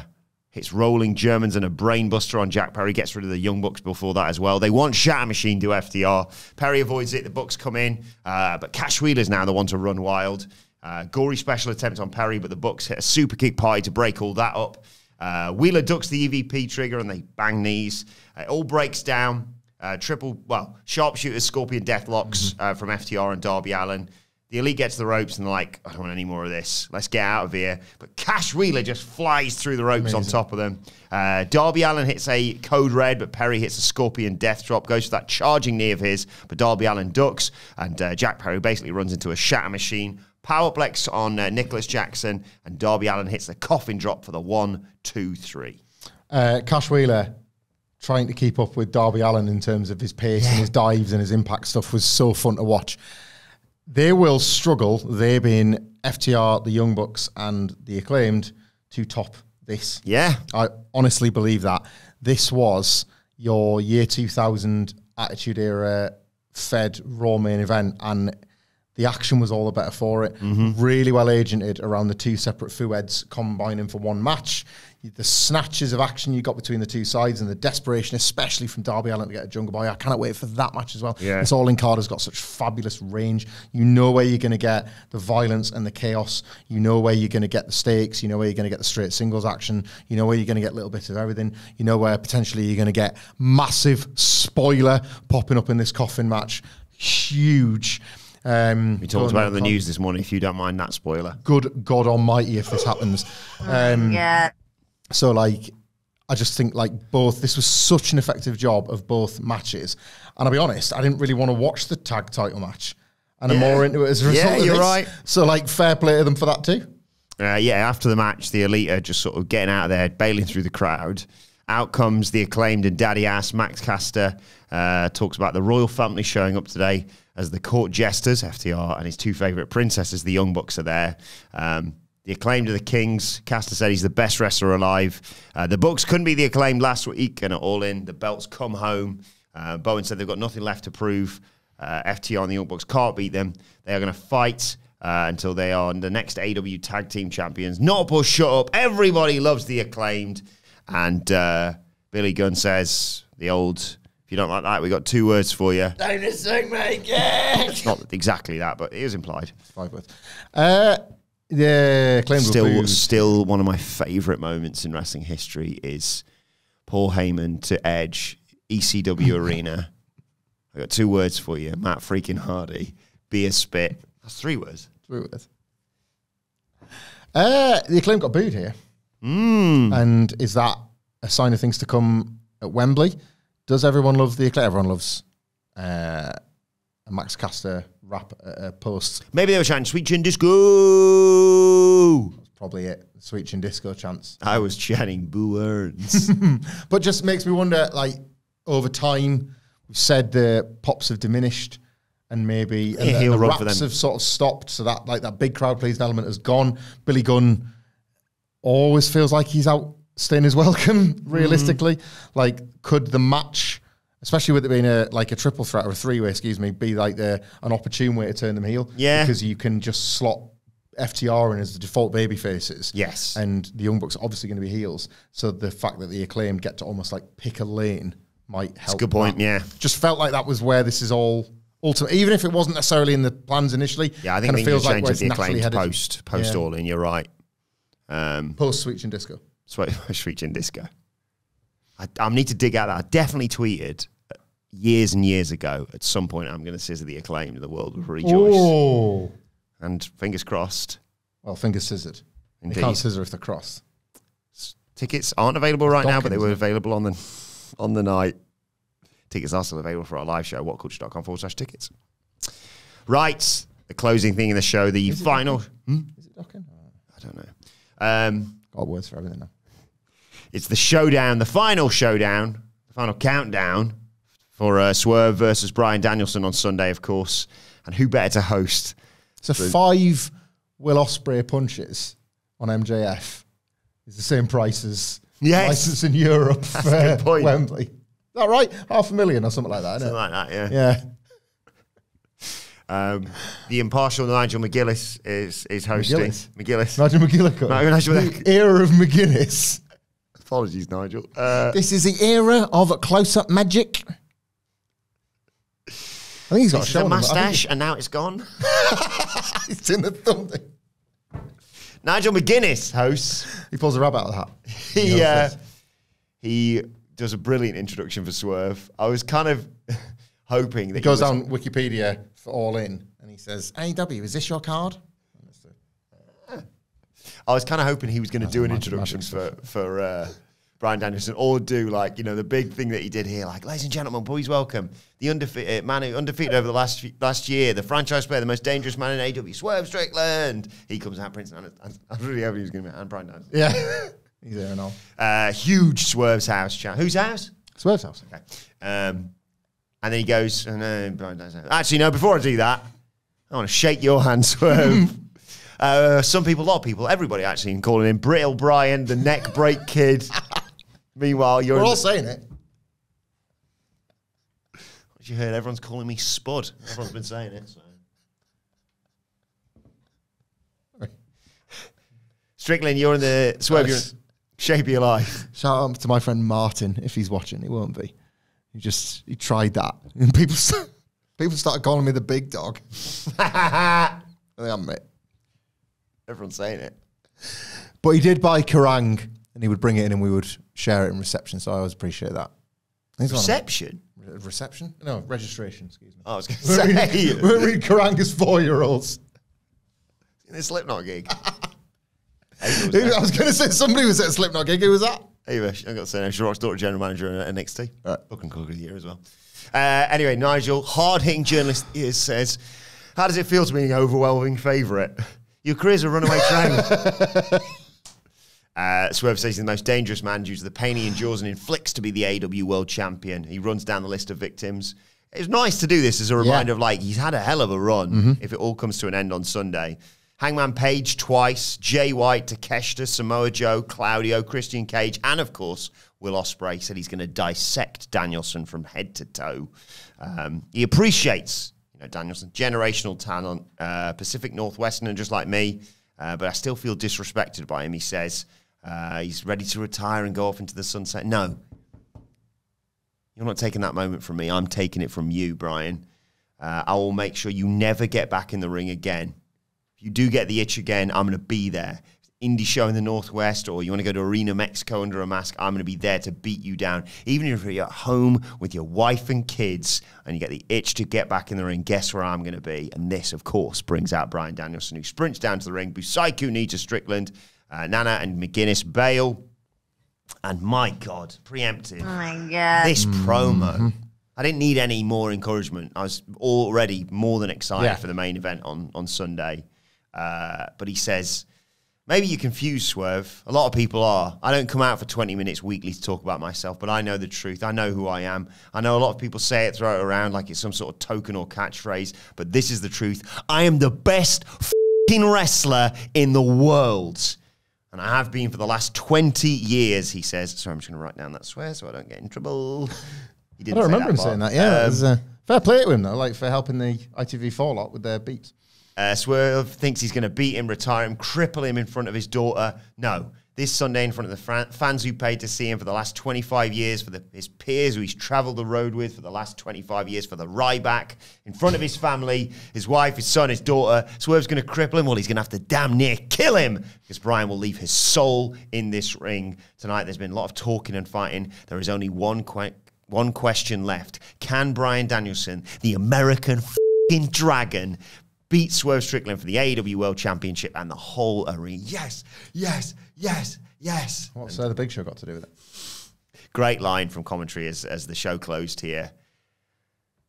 hits rolling Germans and a brain buster on Jack Perry. Gets rid of the Young Bucks before that as well. They want Shatter Machine to F T R. Perry avoids it. The Bucks come in. Uh, but Cash Wheeler's now the one to run wild. Uh, gory special attempt on Perry, but the Bucks hit a super kick party to break all that up. Uh, Wheeler ducks the E V P trigger and they bang knees. It all breaks down. Uh, triple, well, sharpshooters, scorpion deathlocks mm-hmm. uh, from F T R and Darby Allin. The Elite gets the ropes and they're like, I don't want any more of this. Let's get out of here. But Cash Wheeler just flies through the ropes Amazing. on top of them. Uh, Darby Allin hits a code red, but Perry hits a scorpion death drop, goes for that charging knee of his, but Darby Allin ducks, and uh, Jack Perry basically runs into a shatter machine. Powerplex on uh, Nicholas Jackson, and Darby Allin hits the coffin drop for the one, two, three. Uh, Cash Wheeler trying to keep up with Darby Allin in terms of his pace yeah. and his dives and his impact stuff was so fun to watch. They will struggle, they being F T R, the Young Bucks, and the Acclaimed, to top this. Yeah. I honestly believe that. This was your year two thousand Attitude Era Fed Raw main event, and the action was all the better for it. Mm-hmm. Really well agented around the two separate foods combining for one match. The snatches of action you got between the two sides and the desperation, especially from Darby Allin to get a Jungle Boy. I cannot wait for that match as well. Yeah. This All In card has got such fabulous range. You know where you're going to get the violence and the chaos. You know where you're going to get the stakes. You know where you're going to get the straight singles action. You know where you're going to get little bits of everything. You know where potentially you're going to get massive spoiler popping up in this coffin match. Huge. Um, we talked about it on the news this morning, if you don't mind that spoiler. Good God almighty if this happens. Um, yeah. So, like, I just think, like, both... This was such an effective job of both matches. And I'll be honest, I didn't really want to watch the tag title match. And yeah. I'm more into it as a result yeah, of you're this. right. So, like, fair play to them for that too. Uh, yeah, after the match, the Elite are just sort of getting out of there, bailing through the crowd. Out comes the Acclaimed and Daddy Ass. Max Caster uh, talks about the royal family showing up today as the court jesters, F T R, and his two favourite princesses, the Young Bucks, are there. Um, the Acclaimed are the Kings. Caster said he's the best wrestler alive. Uh, the Bucks couldn't be the Acclaimed last week and are all in. The belts come home. Uh, Bowen said they've got nothing left to prove. Uh, F T R and the Young Bucks can't beat them. They are going to fight uh, until they are the next A E W Tag Team Champions. Not a push, shut up. Everybody loves the Acclaimed. And uh, Billy Gunn says the old... If you don't like that, we got two words for you. Don't assume, mate. Yeah. It's not exactly that, but it is implied. Five words. Uh, yeah, still, still one of my favourite moments in wrestling history is Paul Heyman to Edge, E C W Arena. I got two words for you, Matt freaking Hardy. Be a spit. That's three words. Three words. Uh, the Acclaim got booed here. Mm. And is that a sign of things to come at Wembley? Does everyone love the Acclaim? Everyone loves uh, a Max Caster rap uh, post. Maybe they were chanting Sweet Chin Disco. That's probably it. Sweet Chin Disco chants. I was chanting Boo Earns. But just makes me wonder, like, over time, we've said the pops have diminished and maybe yeah, and the, the raps for them. have sort of stopped. So that, like, that big crowd pleasing element has gone. Billy Gunn always feels like he's out. Sting is welcome, realistically. Mm. Like, could the match, especially with it being a like a triple threat or a three-way, excuse me, be like the, an opportune way to turn them heel? Yeah. Because you can just slot F T R in as the default baby faces. Yes. And the Young Bucks are obviously going to be heels. So the fact that the Acclaimed get to almost like pick a lane might help. That's a good point, that. yeah. Just felt like that was where this is all ultimately, even if it wasn't necessarily in the plans initially. Yeah, I think it feels like where it's naturally headed. Post, post yeah. All In, you're right. Um, post Sweet Chin Disco. Sweet Chin Disco. I, I need to dig out that. I definitely tweeted years and years ago, at some point, I'm going to scissor the Acclaimed, the world will rejoice. Ooh. And fingers crossed. Well, fingers scissored. Indeed. They can't scissor if they're crossed. Tickets aren't available right Dawkins, now, but they were available on the, on the night. Tickets are still available for our live show, whatculture.com forward slash tickets. Right, the closing thing in the show, the Is final... It hmm? Is it Dawkins? I don't know. Um, got words for everything now. It's the showdown, the final showdown, the final countdown for uh, Swerve versus Brian Danielson on Sunday, of course. And who better to host? So five Will Ospreay punches on M J F is the same price as yes. license in Europe That's for a good point. Wembley. Is that right? Half a million or something like that, isn't something it? like that, yeah. Yeah. Um, the impartial Nigel McGuinness is, is hosting. McGuinness? McGuinness. Nigel McGuinness. Nigel the era of McGuinness. Apologies, Nigel. Uh, this is the era of close-up magic. I think he's got this a show. It's a mustache, and now it's gone. It's in the thumbnail. Nigel McGuinness hosts. He pulls a rabbit out of the hat. He, he, uh, he does a brilliant introduction for Swerve. I was kind of hoping that he, he goes on Wikipedia for All In, and he says, "A E W, is this your card?" I was kind of hoping he was going to do an introduction for for uh, Brian Danielson, or do like you know the big thing that he did here, like ladies and gentlemen, please welcome the undefeated man who undefeated over the last few, last year, the franchise player, the most dangerous man in A E W, Swerve Strickland. He comes out, Prince, and I, I really hoping he was going to be and Brian Danielson. Yeah, he's there and all. Uh, huge Swerve's house chat. Whose house? Swerve's house. Okay. Um, and then he goes, and oh, no, Brian Danielson. Actually, no. Before I do that, I want to shake your hand, Swerve. Uh, some people, a lot of people, everybody actually, can calling him Britt O'Brien, the neck break kid. Meanwhile, you're we're all saying it. What you heard? Everyone's calling me Spud. Everyone's been saying it. So. Strickland, you're in the Swerve, you're in shape of your life. Shout out to my friend Martin if he's watching. He won't be. He just he tried that, and people people started calling me the big dog. They haven't met. Everyone's saying it. But he did buy Kerrang, and he would bring it in and we would share it in reception, so I always appreciate that. Reception? Re reception? No, registration, excuse me. Oh, I was going to say. Reading, we're reading Kerrang as four-year-olds. In a Slipknot gig. I was going to say, somebody was at a Slipknot gig. Who was that? Anyway, I've got to say, no, she's Rock's daughter, general manager at N X T. Right. Book and Cook of the year as well. Uh, anyway, Nigel, hard-hitting journalist is, says, how does it feel to be an overwhelming favourite? Your career's a runaway train. uh, Swerve says he's the most dangerous man due to the pain he endures and inflicts to be the A E W world champion. He runs down the list of victims. It's nice to do this as a reminder yeah. of, like, he's had a hell of a run mm-hmm. if it all comes to an end on Sunday. Hangman Page twice, Jay White, Takeshita, Samoa Joe, Claudio, Christian Cage, and, of course, Will Ospreay said he's going to dissect Danielson from head to toe. Um, he appreciates... You know, Danielson, generational talent, uh, Pacific Northwestern, and just like me, uh, but I still feel disrespected by him. He says uh, he's ready to retire and go off into the sunset. No, you're not taking that moment from me. I'm taking it from you, Brian. Uh, I will make sure you never get back in the ring again. If you do get the itch again, I'm going to be there. Indie show in the Northwest, or you want to go to Arena Mexico under a mask, I'm going to be there to beat you down. Even if you're at home with your wife and kids and you get the itch to get back in the ring, guess where I'm going to be? And this, of course, brings out Brian Danielson, who sprints down to the ring. Busaiku, Nita, Strickland, uh, Nana and McGuinness, Bale. And my God, preemptive. Oh, my God. This mm-hmm. promo. I didn't need any more encouragement. I was already more than excited yeah. for the main event on, on Sunday. Uh, but he says... Maybe you confuse Swerve. A lot of people are. I don't come out for twenty minutes weekly to talk about myself, but I know the truth. I know who I am. I know a lot of people say it, throw it around like it's some sort of token or catchphrase, but this is the truth. I am the best f***ing wrestler in the world. And I have been for the last twenty years, he says. Sorry, I'm just going to write down that swear so I don't get in trouble. He didn't I don't remember him part. saying that, yeah. Um, it was, uh, fair play to him, though, like for helping the I T V Fallout with their beats. Uh, Swerve thinks he's going to beat him, retire him, cripple him in front of his daughter. No, this Sunday in front of the fans who paid to see him for the last twenty-five years, for the, his peers who he's travelled the road with for the last twenty-five years, for the Ryback, in front of his family, his wife, his son, his daughter. Swerve's going to cripple him. Well, he's going to have to damn near kill him because Brian will leave his soul in this ring. Tonight there's been a lot of talking and fighting. There is only one, que one question left. Can Brian Danielson, the American f***ing dragon... beat Swerve Strickland for the A E W World Championship and the whole arena. Yes, yes, yes, yes. What's uh, the Big Show got to do with it? Great line from commentary as, as the show closed here.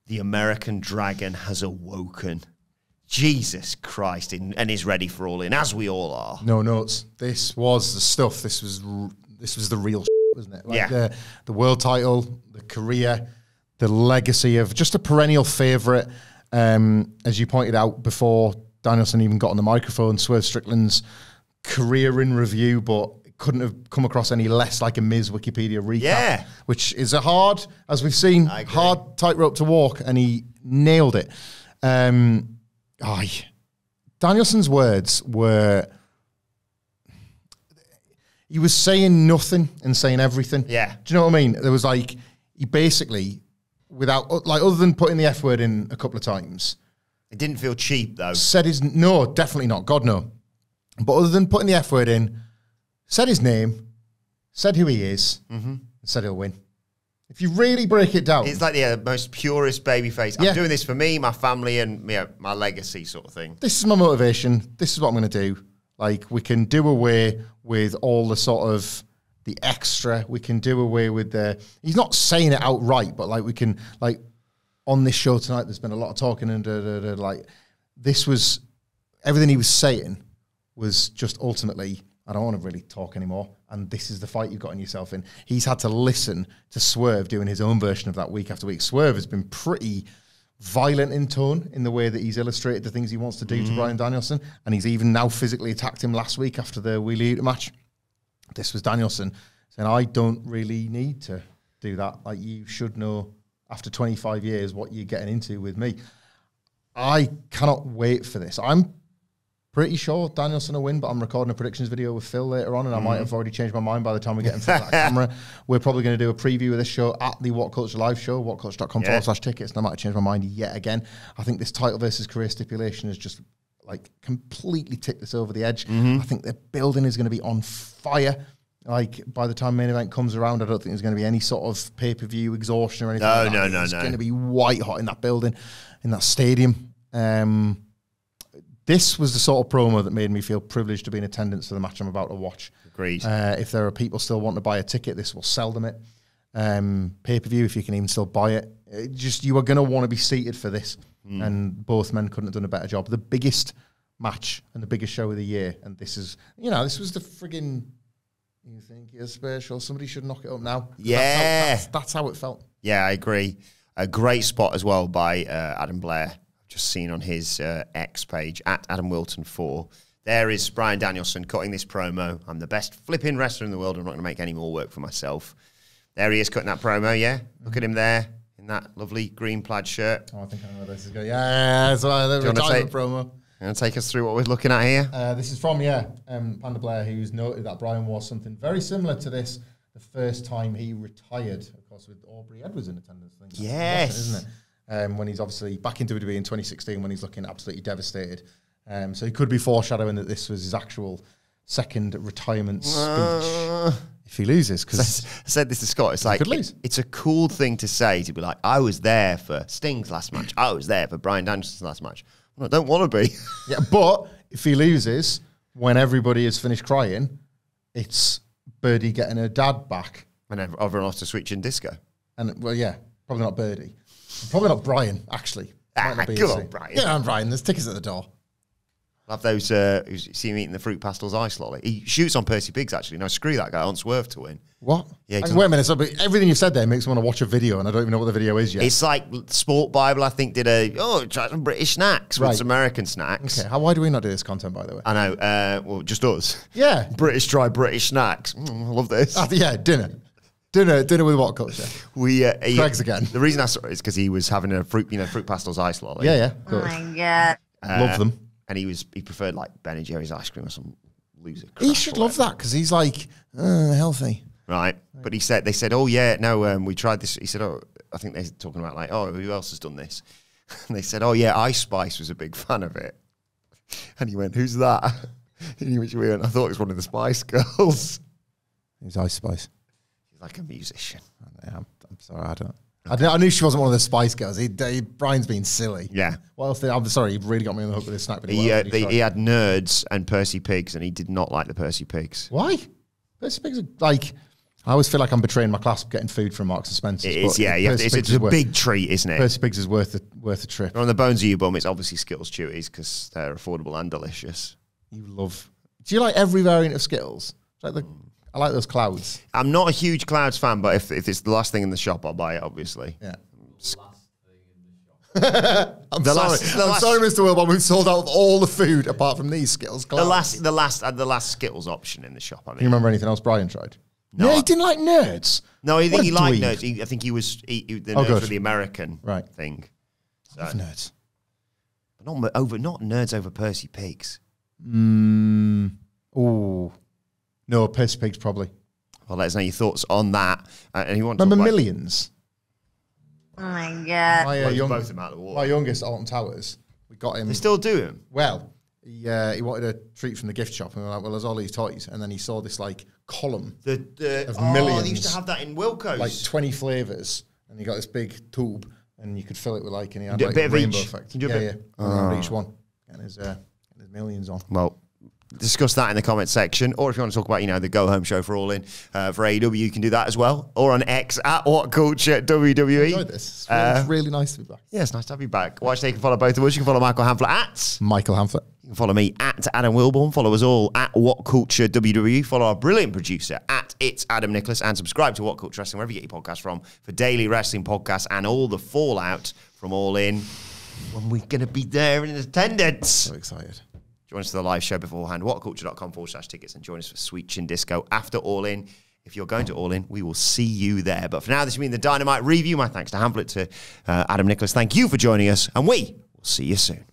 The American Dragon has awoken. Jesus Christ, in, and is ready for All In, as we all are. No notes. This was the stuff. This was r this was the real shit, wasn't it? Like yeah. The, the world title, the career, the legacy of just a perennial favourite. Um, as you pointed out before Danielson even got on the microphone, Swerve Strickland's career in review, but couldn't have come across any less like a Miz Wikipedia recap, yeah. which is a hard, as we've seen, hard tightrope to walk, and he nailed it. Um, I, Danielson's words were, he was saying nothing and saying everything. Yeah. Do you know what I mean? There was like, he basically, without, like, other than putting the F word in a couple of times. It didn't feel cheap, though. Said his, no, definitely not. God, no. But other than putting the F word in, said his name, said who he is, mm-hmm. and said he'll win. If you really break it down. It's like the uh, most purest babyface. Yeah. I'm doing this for me, my family, and you know, my legacy sort of thing. This is my motivation. This is what I'm going to do. Like, we can do away with all the sort of the extra. We can do away with the... He's not saying it outright, but, like, we can... like on this show tonight, there's been a lot of talking and da, da, da, like... This was... Everything he was saying was just ultimately... I don't want to really talk anymore, and this is the fight you've gotten yourself in. He's had to listen to Swerve doing his own version of that week after week. Swerve has been pretty violent in tone in the way that he's illustrated the things he wants to do mm. to Brian Danielson, and he's even now physically attacked him last week after the Wheelie Uta match. This was Danielson saying, I don't really need to do that. Like, you should know after twenty-five years what you're getting into with me. I cannot wait for this. I'm... pretty sure Danielson will win, but I'm recording a predictions video with Phil later on, and I mm. might have already changed my mind by the time we get in front of that camera. We're probably going to do a preview of this show at the What Culture Live show, whatculture dot com yeah. forward slash tickets, and I might have changed my mind yet again. I think this title versus career stipulation has just like completely tipped this over the edge. Mm-hmm. I think the building is going to be on fire. Like, by the time main event comes around, I don't think there's going to be any sort of pay-per-view exhaustion or anything. No, like no, that. no, it's no. It's going to be white hot in that building, in that stadium. Um... This was the sort of promo that made me feel privileged to be in attendance for the match I'm about to watch. Agreed. Uh, if there are people still wanting to buy a ticket, this will sell them it. Um, Pay-per-view, if you can even still buy it. It just, you are going to want to be seated for this. Mm. And both men couldn't have done a better job. The biggest match and the biggest show of the year. And this is, you know, this was the friggin', you think you're special, somebody should knock it up now. Yeah. That's how, that's, that's how it felt. Yeah, I agree. A great spot as well by uh, Adam Blair. Just seen on his uh, X page, at Adam Wilton four. There is Brian Danielson cutting this promo. I'm the best flipping wrestler in the world. I'm not going to make any more work for myself. There he is cutting that promo, yeah? Look mm-hmm. at him there in that lovely green plaid shirt. Oh, I think I know where this is going. Yeah, that's a retirement promo. You want to take us through what we're looking at here? Uh, this is from, yeah, um, Panda Blair, who's noted that Brian wore something very similar to this the first time he retired, of course, with Aubrey Edwards in attendance. I think that's yes. Awesome, isn't it? Um, when he's obviously back in W W E in twenty sixteen when he's looking absolutely devastated. Um, so he could be foreshadowing that this was his actual second retirement speech uh, if he loses. Because I said this to Scott, it's like, it, it's a cool thing to say, to be like, I was there for Sting's last match. I was there for Brian Danielson's last match. Well, I don't want to be. Yeah, but if he loses, when everybody has finished crying, it's Birdie getting her dad back. And everyone has to switch in disco. And, well, yeah, probably not Birdie. Probably not Brian, actually. Ah, go on, Brian. Yeah, I'm Brian. There's tickets at the door. Love those, uh, you see him eating the fruit pastels ice lolly. He shoots on Percy Biggs, actually. No, screw that guy. I want Swerve to win. What? Yeah, wait a minute. So, but everything you've said there makes me want to watch a video, and I don't even know what the video is yet. It's like Sport Bible, I think, did a, oh, try some British snacks right. with some American snacks. Okay, how, why do we not do this content, by the way? I know. Uh, well, just us. Yeah. British try British snacks. Mm, I love this. Uh, yeah, dinner. Dinner, dinner with what culture? We, uh, he, Greg's again. The reason I saw it is because he was having a fruit, you know, fruit pastels ice lolly. Yeah, yeah. Oh my god, uh, love them. And he was, he preferred like Ben and Jerry's ice cream or some loser. He should love that because he's like uh, healthy, right? But he said, they said, oh yeah, no, um, we tried this. He said, oh, I think they're talking about like, oh, who else has done this? And they said, oh yeah, Ice Spice was a big fan of it. And he went, who's that? And he went, I thought it was one of the Spice Girls. It was Ice Spice. Like a musician. I'm, I'm sorry, I don't. Okay. I, I knew she wasn't one of the Spice Girls. He, he, Brian's being silly. Yeah. What else did, I'm sorry, he really got me on the hook with this snack. He, uh, the, he had Nerds and Percy Pigs, and he did not like the Percy Pigs. Why? Percy Pigs are like, I always feel like I'm betraying my class getting food from Marks and Spencer's. It is, yeah. yeah it's it's is a worth, big treat, isn't it? Percy Pigs is worth the, worth the trip. But on the bones of you, bum, it's obviously Skittles Chewies because they're affordable and delicious. You love. Do you like every variant of Skittles? Like the. Mm. I like those clouds. I'm not a huge clouds fan, but if, if it's the last thing in the shop, I'll buy it, obviously. Yeah. Last thing in the shop. I'm the sorry. Last, the I'm last, sorry, Mister Wilbon. We've sold out of all the food apart from these Skittles. Clouds. The last, the last, uh, the last Skittles option in the shop. I mean, you remember anything else Brian tried? No, yeah, he didn't like nerds. No, I think he liked nerds. He, I think he was he, he, the oh, nerds were the American right. thing. So. I love nerds, but not over, not nerds over Percy Pigs. Mm. Oh no, Percy Pigs probably. Well, let us know your thoughts on that. Uh, and you want remember to Millions? Oh my god! My, uh, young, both out of the water. My youngest, Alton Towers, we got him. They still do him. Well, he uh, he wanted a treat from the gift shop, and we we're like, well, there's all these toys, and then he saw this like column the, the, of oh, Millions. They used to have that in Wilco's, like twenty flavors, and you got this big tube, and you could fill it with like, and he had you like, do a bit a of rainbow each. Effect. You do yeah, a bit yeah, uh, each one, and there's uh, there's Millions on. Well. Discuss that in the comment section, or if you want to talk about, you know, the go home show for All In uh, for A E W, you can do that as well, or on X at What Culture W W E. I enjoyed this. It's really, uh, really nice to be back. Yeah, it's nice to have you back. Watch that. You can follow both of us. You can follow Michael Hamflet at Michael Hamflet. You can follow me at Adam Wilborn. Follow us all at What Culture W W E. Follow our brilliant producer at It's Adam Nicholas, and subscribe to What Culture Wrestling wherever you get your podcast from for daily wrestling podcasts and all the fallout from All In. When we're going to be there in attendance. So excited. Join us for the live show beforehand, whatculture.com forward slash tickets, and join us for Sweet Chin Disco after All In. If you're going to All In, we will see you there. But for now, this has been the Dynamite Review. My thanks to Hamflet, to uh, Adam Nicholas. Thank you for joining us, and we will see you soon.